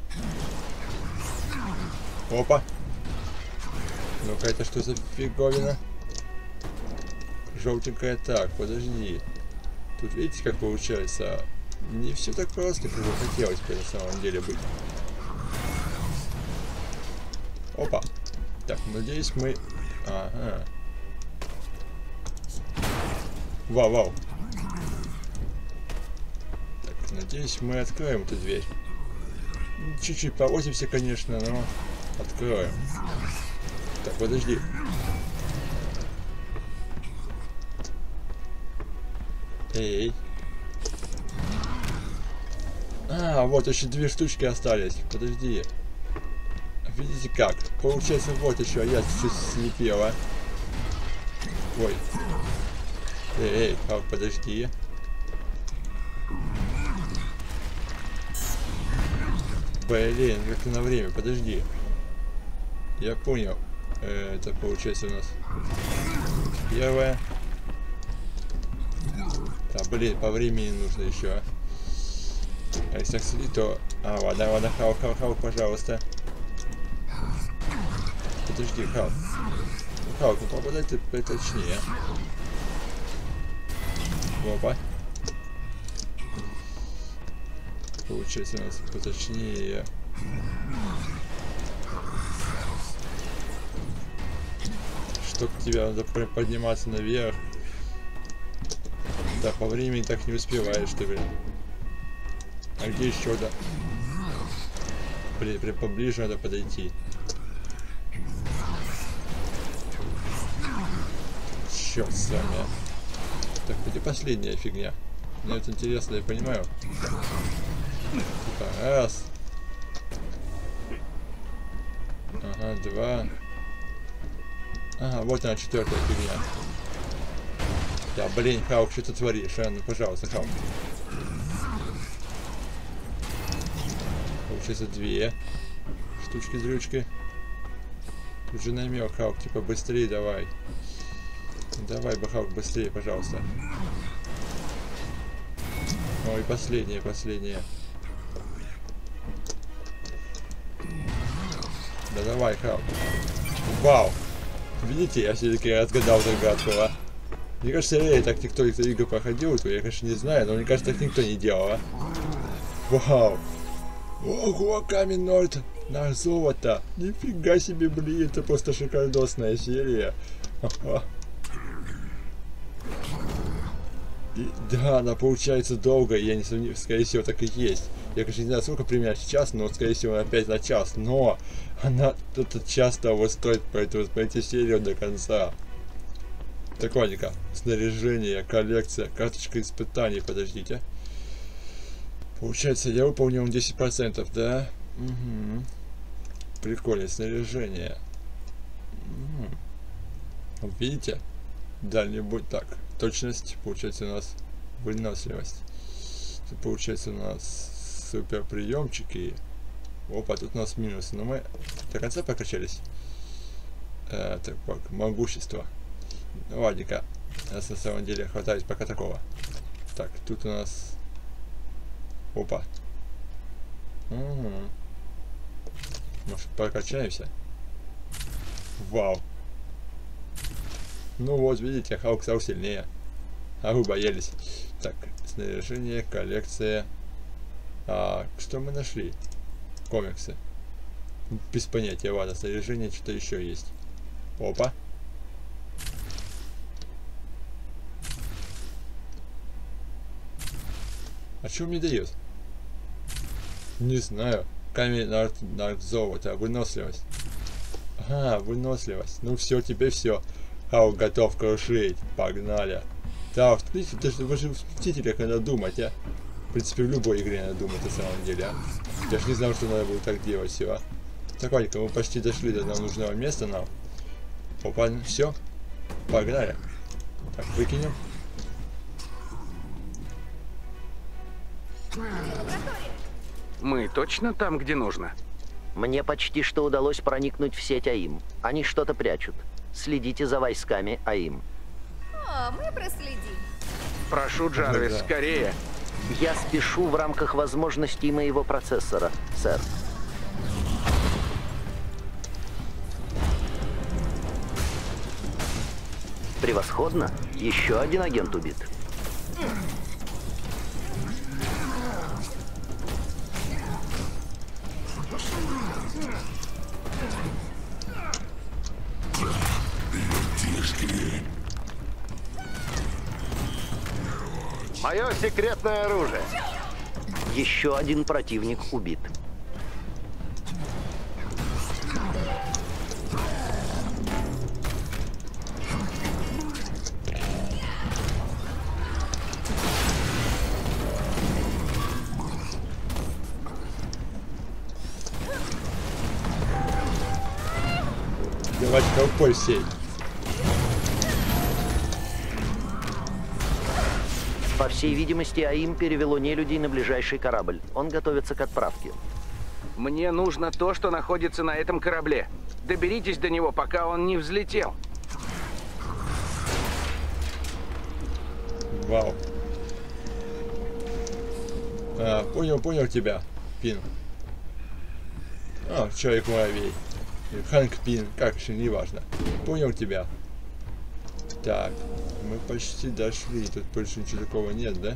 Опа. Ну-ка, это что за фиговина? Желтенькая. Так, подожди. Тут видите, как получается? Не все так просто, как бы хотелось бы на самом деле быть. Опа. Так, надеюсь, мы... Ага. Вау. Так, надеюсь, мы откроем эту дверь. Чуть-чуть повозимся, конечно, но откроем. Так, подожди. Эй. А, вот еще две штучки остались. Подожди. Видите как? Получается, вот еще. Я чуть слепила. Ой. Эй, Халк, подожди. Блин, как-то на время, подожди. Я понял. Это получается у нас первое. Да, блин, по времени нужно еще. А если так сидит, то... А, ладно, Халк, пожалуйста. Подожди, Халк. Халк, ну попадай ты точнее. Опа. Получается у нас поточнее. Чтоб тебя надо подниматься наверх. Да, по времени так не успеваешь ты, блин. А где еще, да? Блин, прям поближе надо подойти. Черт с вами. Так, это последняя фигня. Мне это интересно, я понимаю. Типа, раз. Ага, два. Ага, вот она, четвертая фигня. Да, блин, Халк, что ты творишь? А, ну, пожалуйста, Халк. Получается, две штучки-дрючки. Тут же намек, Халк, типа, быстрее давай. Давай, Халк, быстрее, пожалуйста. Ой, последнее. Да давай, Халк. Вау! Видите, я все-таки разгадал загадку, а? Мне кажется, реально так никто из игр проходил, то я, конечно, не знаю, но мне кажется, так никто не делал, а? Вау! Ого, камень Норд! Наш золото! Нифига себе, блин, это просто шикардосная серия! Да, она получается долго, я не сомневаюсь, скорее всего, так и есть. Я, конечно, не знаю, сколько примерно сейчас, но, скорее всего, опять на час. Но она тут час того стоит, поэтому пройти серию до конца. Тактика, снаряжение, коллекция, карточка испытаний, подождите. Получается, я выполнил 10%, да? Угу. Прикольное снаряжение. Угу. Видите? Да, не будет так. Точность, получается, у нас выносливость. Тут, получается, у нас супер приемчики. Опа, тут у нас минус, но мы до конца прокачались. Так, могущество. Ну, ладненько, нас на самом деле хватает пока такого. Так, тут у нас... Опа. Угу. Может, прокачаемся? Вау. Ну вот, видите, Халк стал сильнее. А вы боялись. Так, снаряжение, коллекция. А, что мы нашли? Комиксы. Без понятия, ладно, снаряжение, что-то еще есть. Опа. А что мне дает? Не знаю. Камень на золото, выносливость. А, выносливость. Ну все, теперь все. Халк готов крушить. Погнали. Да, видите, вы же смотрите, как надо думать, а? В принципе, в любой игре надо думать, на самом деле, а? Я же не знал, что надо было так делать всего. Так, Ванька, мы почти дошли до нам нужного места нам. Опа, все. Погнали. Так, выкинем. Мы точно там, где нужно? Мне почти что удалось проникнуть в сеть А.I.M. Они что-то прячут. Следите за войсками А.I.M. О, мы проследим. Прошу, Джарвис, скорее. Я спешу в рамках возможностей моего процессора, сэр. Превосходно. Еще один агент убит. Мое секретное оружие. Еще один противник убит. Давайте толпой сей. По всей видимости, А.I.M. перевело нелюдей на ближайший корабль. Он готовится к отправке. Мне нужно то, что находится на этом корабле. Доберитесь до него, пока он не взлетел. Вау. А, понял тебя, Пин. А, Человек Муравей. Ханк Пим, как еще, не важно. Понял тебя. Так, мы почти дошли, тут больше ничего такого нет, да?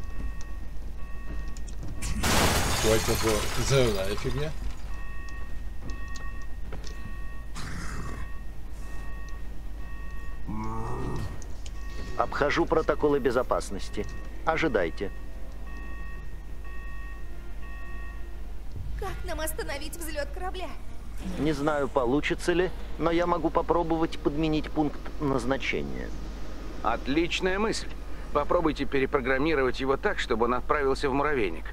Давайте зеленая фигня. Обхожу протоколы безопасности. Ожидайте. Как нам остановить взлет корабля? Не знаю, получится ли, но я могу попробовать подменить пункт назначения. Отличная мысль. Попробуйте перепрограммировать его так, чтобы он отправился в муравейник.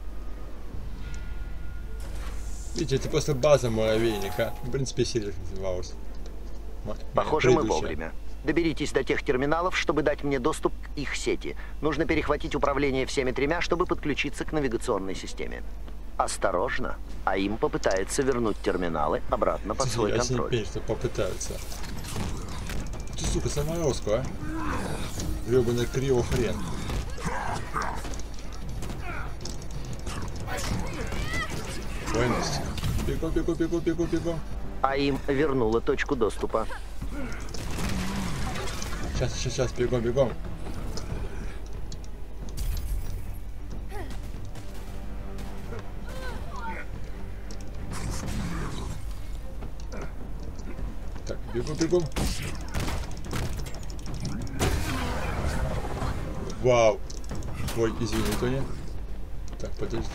Видите, это просто база муравейника. В принципе, сервис назывался. Похоже, мы вовремя. Доберитесь до тех терминалов, чтобы дать мне доступ к их сети. Нужно перехватить управление всеми тремя, чтобы подключиться к навигационной системе. Осторожно, А.I.M. попытается вернуть терминалы обратно под свой контроль. Я не верю, что попытаются. Ты, сука, саморозку, а? Рёбаный крио-хрен. Войность. Бегу. А.I.M. вернула точку доступа. Сейчас, бегом. Бегу. Вау. Ой, извините. Так, подождите.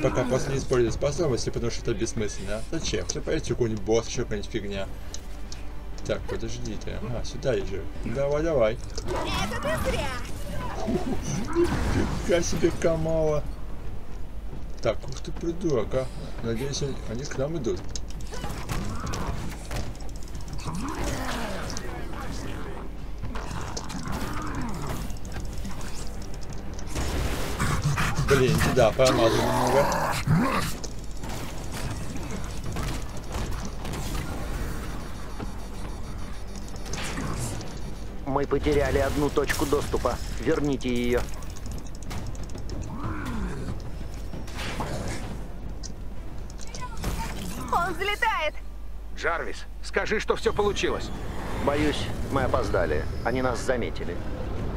Пока просто не использую способности, потому что это бессмысленно. Зачем? Все появится какой-нибудь босс, еще какая-нибудь фигня. Так, подождите. Ага, сюда иди. Давай, давай. Нифига себе, Камала. Так, ух ты, придурок, а. Надеюсь, они к нам идут. Блин, да, промазал немного. Мы потеряли одну точку доступа. Верните ее. Он взлетает. Джарвис, скажи, что все получилось. Боюсь, мы опоздали. Они нас заметили.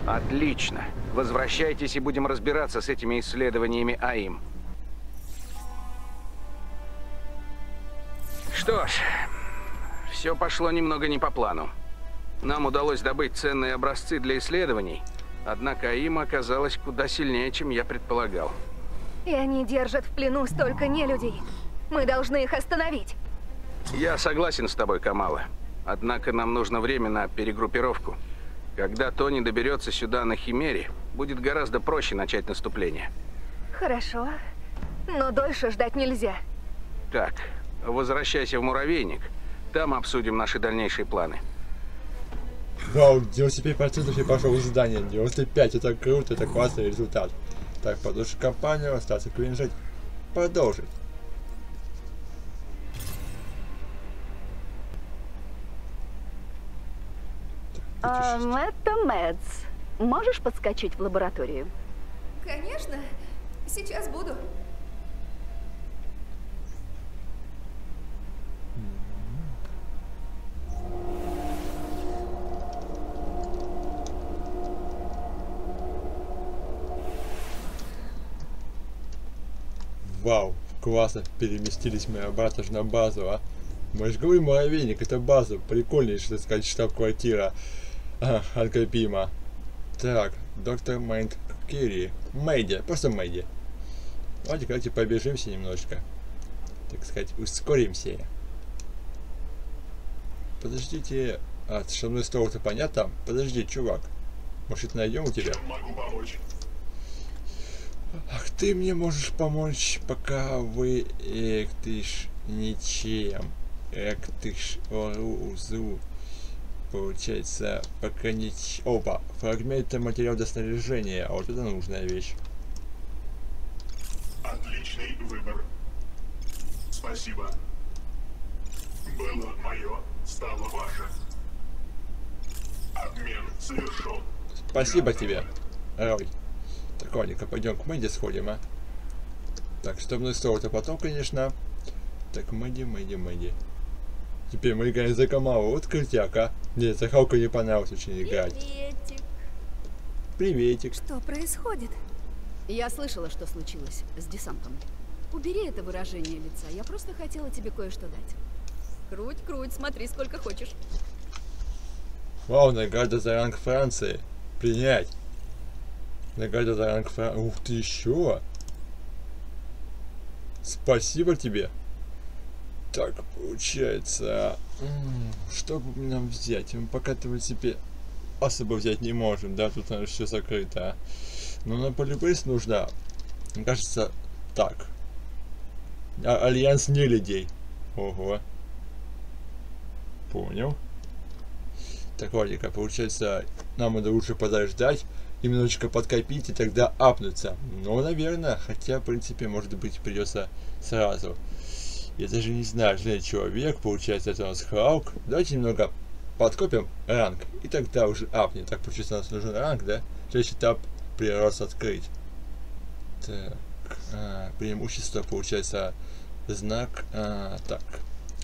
Отлично. Возвращайтесь и будем разбираться с этими исследованиями А.I.M. Что ж, все пошло немного не по плану. Нам удалось добыть ценные образцы для исследований, однако А.I.M оказалось куда сильнее, чем я предполагал. И они держат в плену столько нелюдей. Мы должны их остановить. Я согласен с тобой, Камала. Однако нам нужно время на перегруппировку. Когда Тони доберется сюда на Химере, будет гораздо проще начать наступление. Хорошо, но дольше ждать нельзя. Так, возвращайся в муравейник, там обсудим наши дальнейшие планы. Вау, 95% я пошел в здание, 95, это круто, это классный результат. Так, продолжить кампанию, остаться клинжить, продолжить. Это Мэдс. Можешь подскочить в лабораторию? Конечно. Сейчас буду. Вау, классно. Переместились мы обратно на базу, а? Мозговой муравейник, это база. Прикольнейшая, так сказать, штаб-квартира. Ханка Пима. Так, доктор Майнд Керри. Мэдди, просто Мэдди. Давайте побежимся немножко. Так сказать, ускоримся. Подождите. А, со мной стол-то понятно? Подожди, чувак. Может, найдем у тебя? Могу помочь. Ах, ты мне можешь помочь, пока вы... Эх, ты ж ничем. Эх, ты ж... Орузу. Получается, пока не... Опа! Фрагменты материала для снаряжения. А вот это нужная вещь. Отличный выбор. Спасибо. Было мое, стало ваше. Обмен совершен. Спасибо тебе, Рой. Так, ладненько, пойдем к Мэдди сходим, а? Так, штабной стол-то потом, конечно. Так, Мэдди. Теперь мы играем за Камалу. Вот крутяк, а? Нет, за Халку не понравилось очень играть. Приветик. Приветик. Что происходит? Я слышала, что случилось с десантом. Убери это выражение лица. Я просто хотела тебе кое-что дать. Круть, смотри, сколько хочешь. Вау, награда за ранг Франции. Принять. Награда за ранг Франции. Ух ты, еще. Спасибо тебе. Так, получается, что нам взять? Мы пока этого себе особо взять не можем, да, тут наверное, все закрыто. Но нам полюбоваться нужно, мне кажется, так. Альянс нелюдей. Ого. Понял. Так, ладненько, получается, нам надо лучше подождать, немножечко подкопить и тогда апнуться. Ну, наверное, хотя, в принципе, может быть, придется сразу. Я даже не знаю, Железный Человек, получается, это у нас Халк. Давайте немного подкопим ранг, и тогда уже апнем. Так, получается, у нас нужен ранг, да? Следующий этап прирост открыть. Так, преимущество, получается, знак. Так,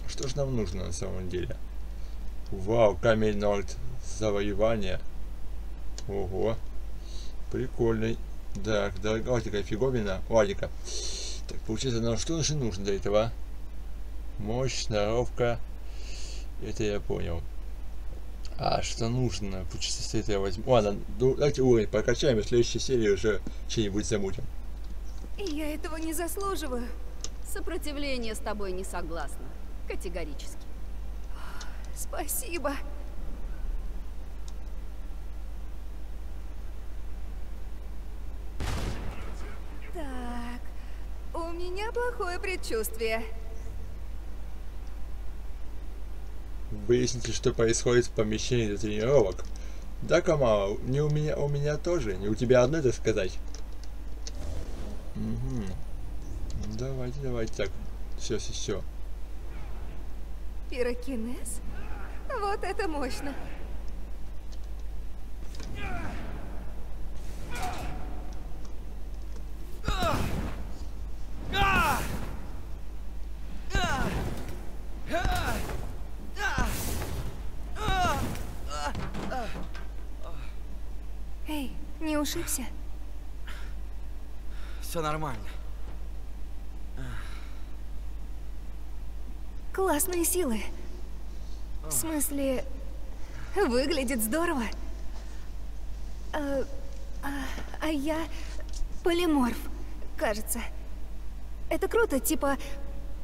что же нам нужно на самом деле? Вау, камень Норд завоевания. Ого, прикольный. Так, дороговатенькая фиговина. Ладненько. Так, получается, нам что же нужно для этого? Мощь, сноровка. Это я понял. А что нужно? Получается, с этого я возьму. Ладно, давайте уровень прокачаем, и в следующей серии уже что-нибудь замутим. Я этого не заслуживаю. Сопротивление с тобой не согласно. Категорически. Спасибо. Так, у меня плохое предчувствие. Выясните, что происходит в помещении для тренировок. Да, Камала, не у меня тоже, не у тебя одно это сказать. Угу. Давайте, давайте, так, все. Пирокинез? Вот это мощно. Эй, не ушибся? Все нормально. Классные силы. В смысле, выглядит здорово. А я полиморф, кажется. Это круто, типа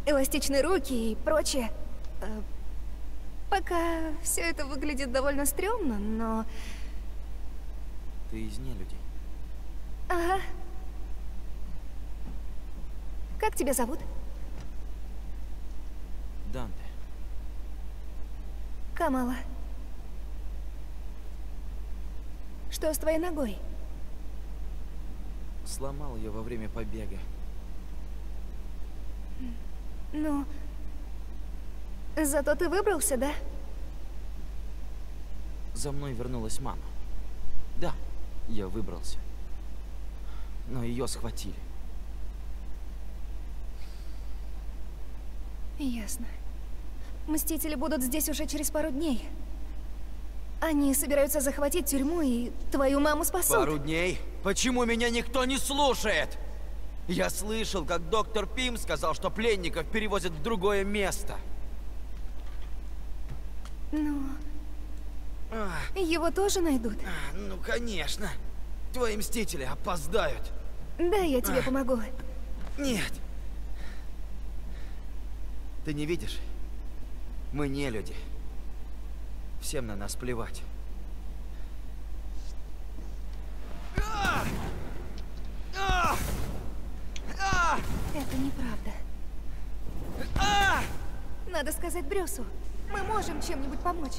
эластичные руки и прочее. Пока все это выглядит довольно стрёмно, но... Ты из нелюдей. Ага. Как тебя зовут? Данте. Камала. Что с твоей ногой? Сломал ее во время побега. Ну, зато ты выбрался, да? За мной вернулась мама. Да, я выбрался. Но ее схватили. Ясно. Мстители будут здесь уже через пару дней. Они собираются захватить тюрьму и твою маму спасут. Пару дней? Почему меня никто не слушает? Я слышал, как доктор Пим сказал, что пленников перевозят в другое место. Ну... Его тоже найдут? Ну, конечно. Твои мстители опоздают. Да, я тебе помогу. Нет. Ты не видишь? Мы не люди. Всем на нас плевать. Это неправда. Надо сказать Брюсу. Мы можем чем-нибудь помочь.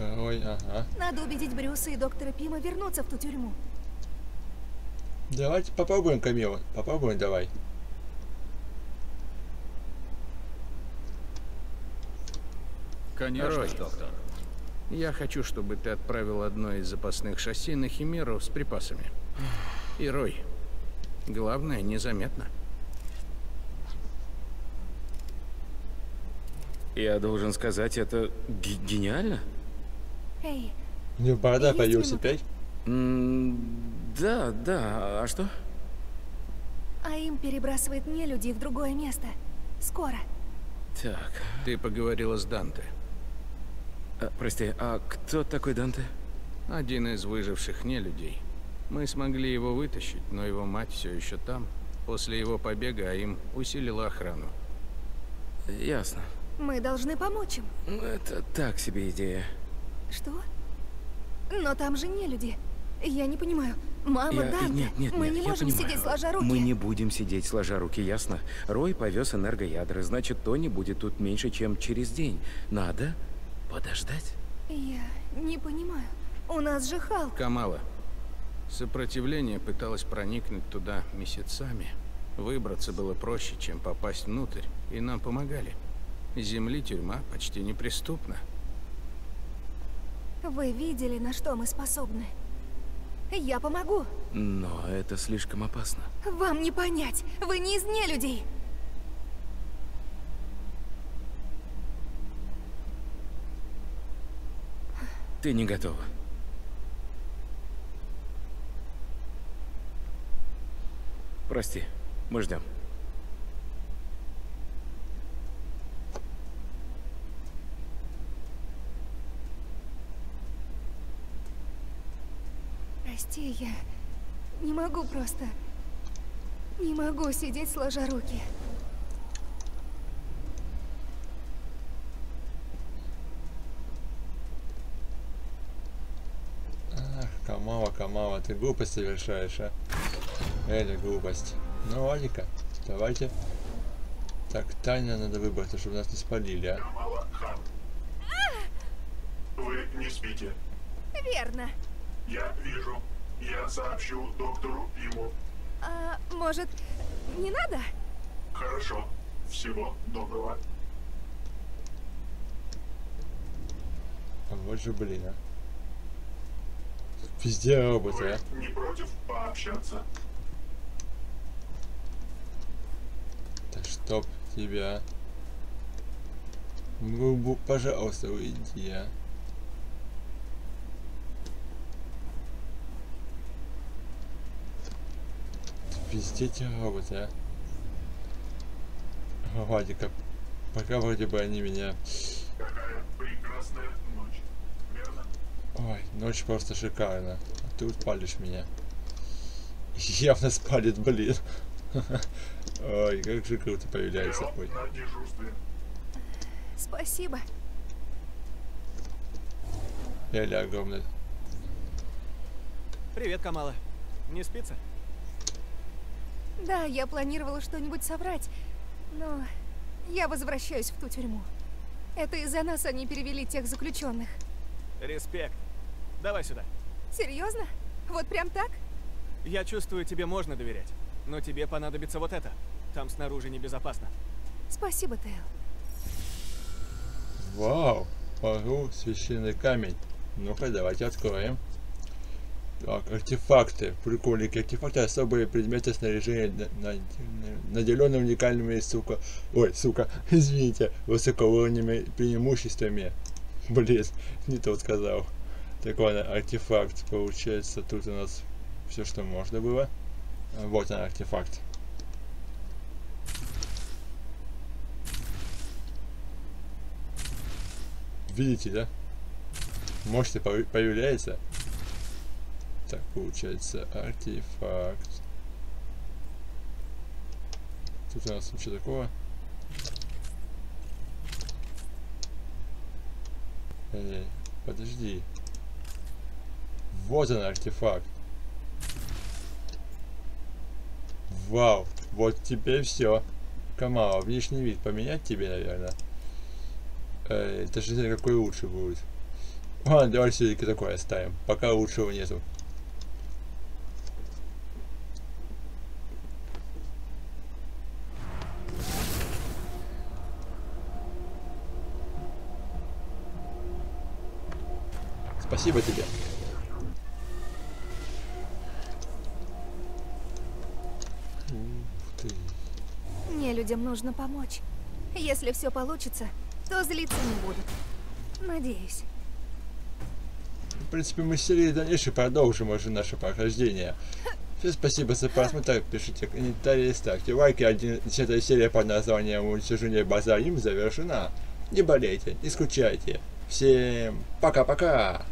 Ой, ага. Надо убедить Брюса и доктора Пима вернуться в ту тюрьму. Давайте попробуем, Камила. Попробуем, давай. Конечно, Рой, доктор. Я хочу, чтобы ты отправил одно из запасных шасси на Химеру с припасами. И, Рой, главное, незаметно. Я должен сказать, это гениально. Эй, у него борода появилась опять? Да, да. А что? А.I.M перебрасывает нелюдей в другое место. Скоро. Так, ты поговорила с Данте. Прости, а кто такой Данте? Один из выживших нелюдей. Мы смогли его вытащить, но его мать все еще там. После его побега А.I.M усилила охрану. Ясно. Мы должны помочь им. Это так себе идея. Что? Но там же нелюди. Я не понимаю, Мама, да. Нет, мы не можем сидеть сложа руки. Мы не будем сидеть сложа руки, ясно? Рой повез энергоядра, значит, Тони будет тут меньше, чем через день. Надо подождать. Я не понимаю. У нас же Халк. Камала, сопротивление пыталось проникнуть туда месяцами. Выбраться было проще, чем попасть внутрь, и нам помогали. Земли тюрьма почти неприступна. Вы видели, на что мы способны? Я помогу. Но это слишком опасно. Вам не понять. Вы не из нелюдей. Ты не готова. Прости, мы ждем. Прости, я не могу просто. Не могу сидеть сложа руки. Ах, Камала, ты глупость совершаешь, а? Это глупость. Ну, ладненько, давайте. Так, тайно надо выбраться, чтобы нас не спалили, а? Камала, Хан. Вы не спите. Верно. Я вижу. Я сообщу доктору Пиму. А, может, не надо? Хорошо. Всего доброго. Вот же, блин, а. Везде роботы, а. Не против пообщаться? Да чтоб тебя. Губу, пожалуйста, уйди, а. Пиздец, роботы, а. Ладненько, пока вроде бы они меня... Какая прекрасная ночь, верно? Ой, ночь просто шикарна. А ты палишь меня. Явно спалит, блин. Ой, как же круто появляется. Ой. Спасибо. Реально огромное. Привет, Камала. Не спится? Да, я планировала что-нибудь соврать, но я возвращаюсь в ту тюрьму. Это из-за нас они перевели тех заключенных. Респект. Давай сюда. Серьезно? Вот прям так? Я чувствую, тебе можно доверять, но тебе понадобится вот это. Там снаружи небезопасно. Спасибо, Тейл. Вау, пару священный камень. Ну-ка, давайте откроем. Так, артефакты. Прикольники. Артефакты — особые предметы снаряжения, наделенные уникальными, высокоуровневыми преимуществами. Блин, не то сказал. Так, ладно, артефакт. Получается, тут у нас все, что можно было. Вот он, артефакт. Видите, да? Мощь появляется. Так, получается, артефакт. Тут у нас ничего такого. Эй, подожди. Вот он, артефакт. Вау, вот теперь все. Камала, внешний вид поменять тебе, наверное. Эй, это же какой лучше будет. Ладно, давай все-таки такое оставим. Пока лучшего нету. Спасибо тебе. Ух ты. Не людям нужно помочь. Если все получится, то злиться не будут. Надеюсь. В принципе, мы серии дальнейшей продолжим уже наше прохождение. Всем спасибо за просмотр. Пишите комментарии, ставьте лайки. 11-я серия под названием «Уничтожение база A.I.M» завершена. Не болейте, не скучайте. Всем пока-пока!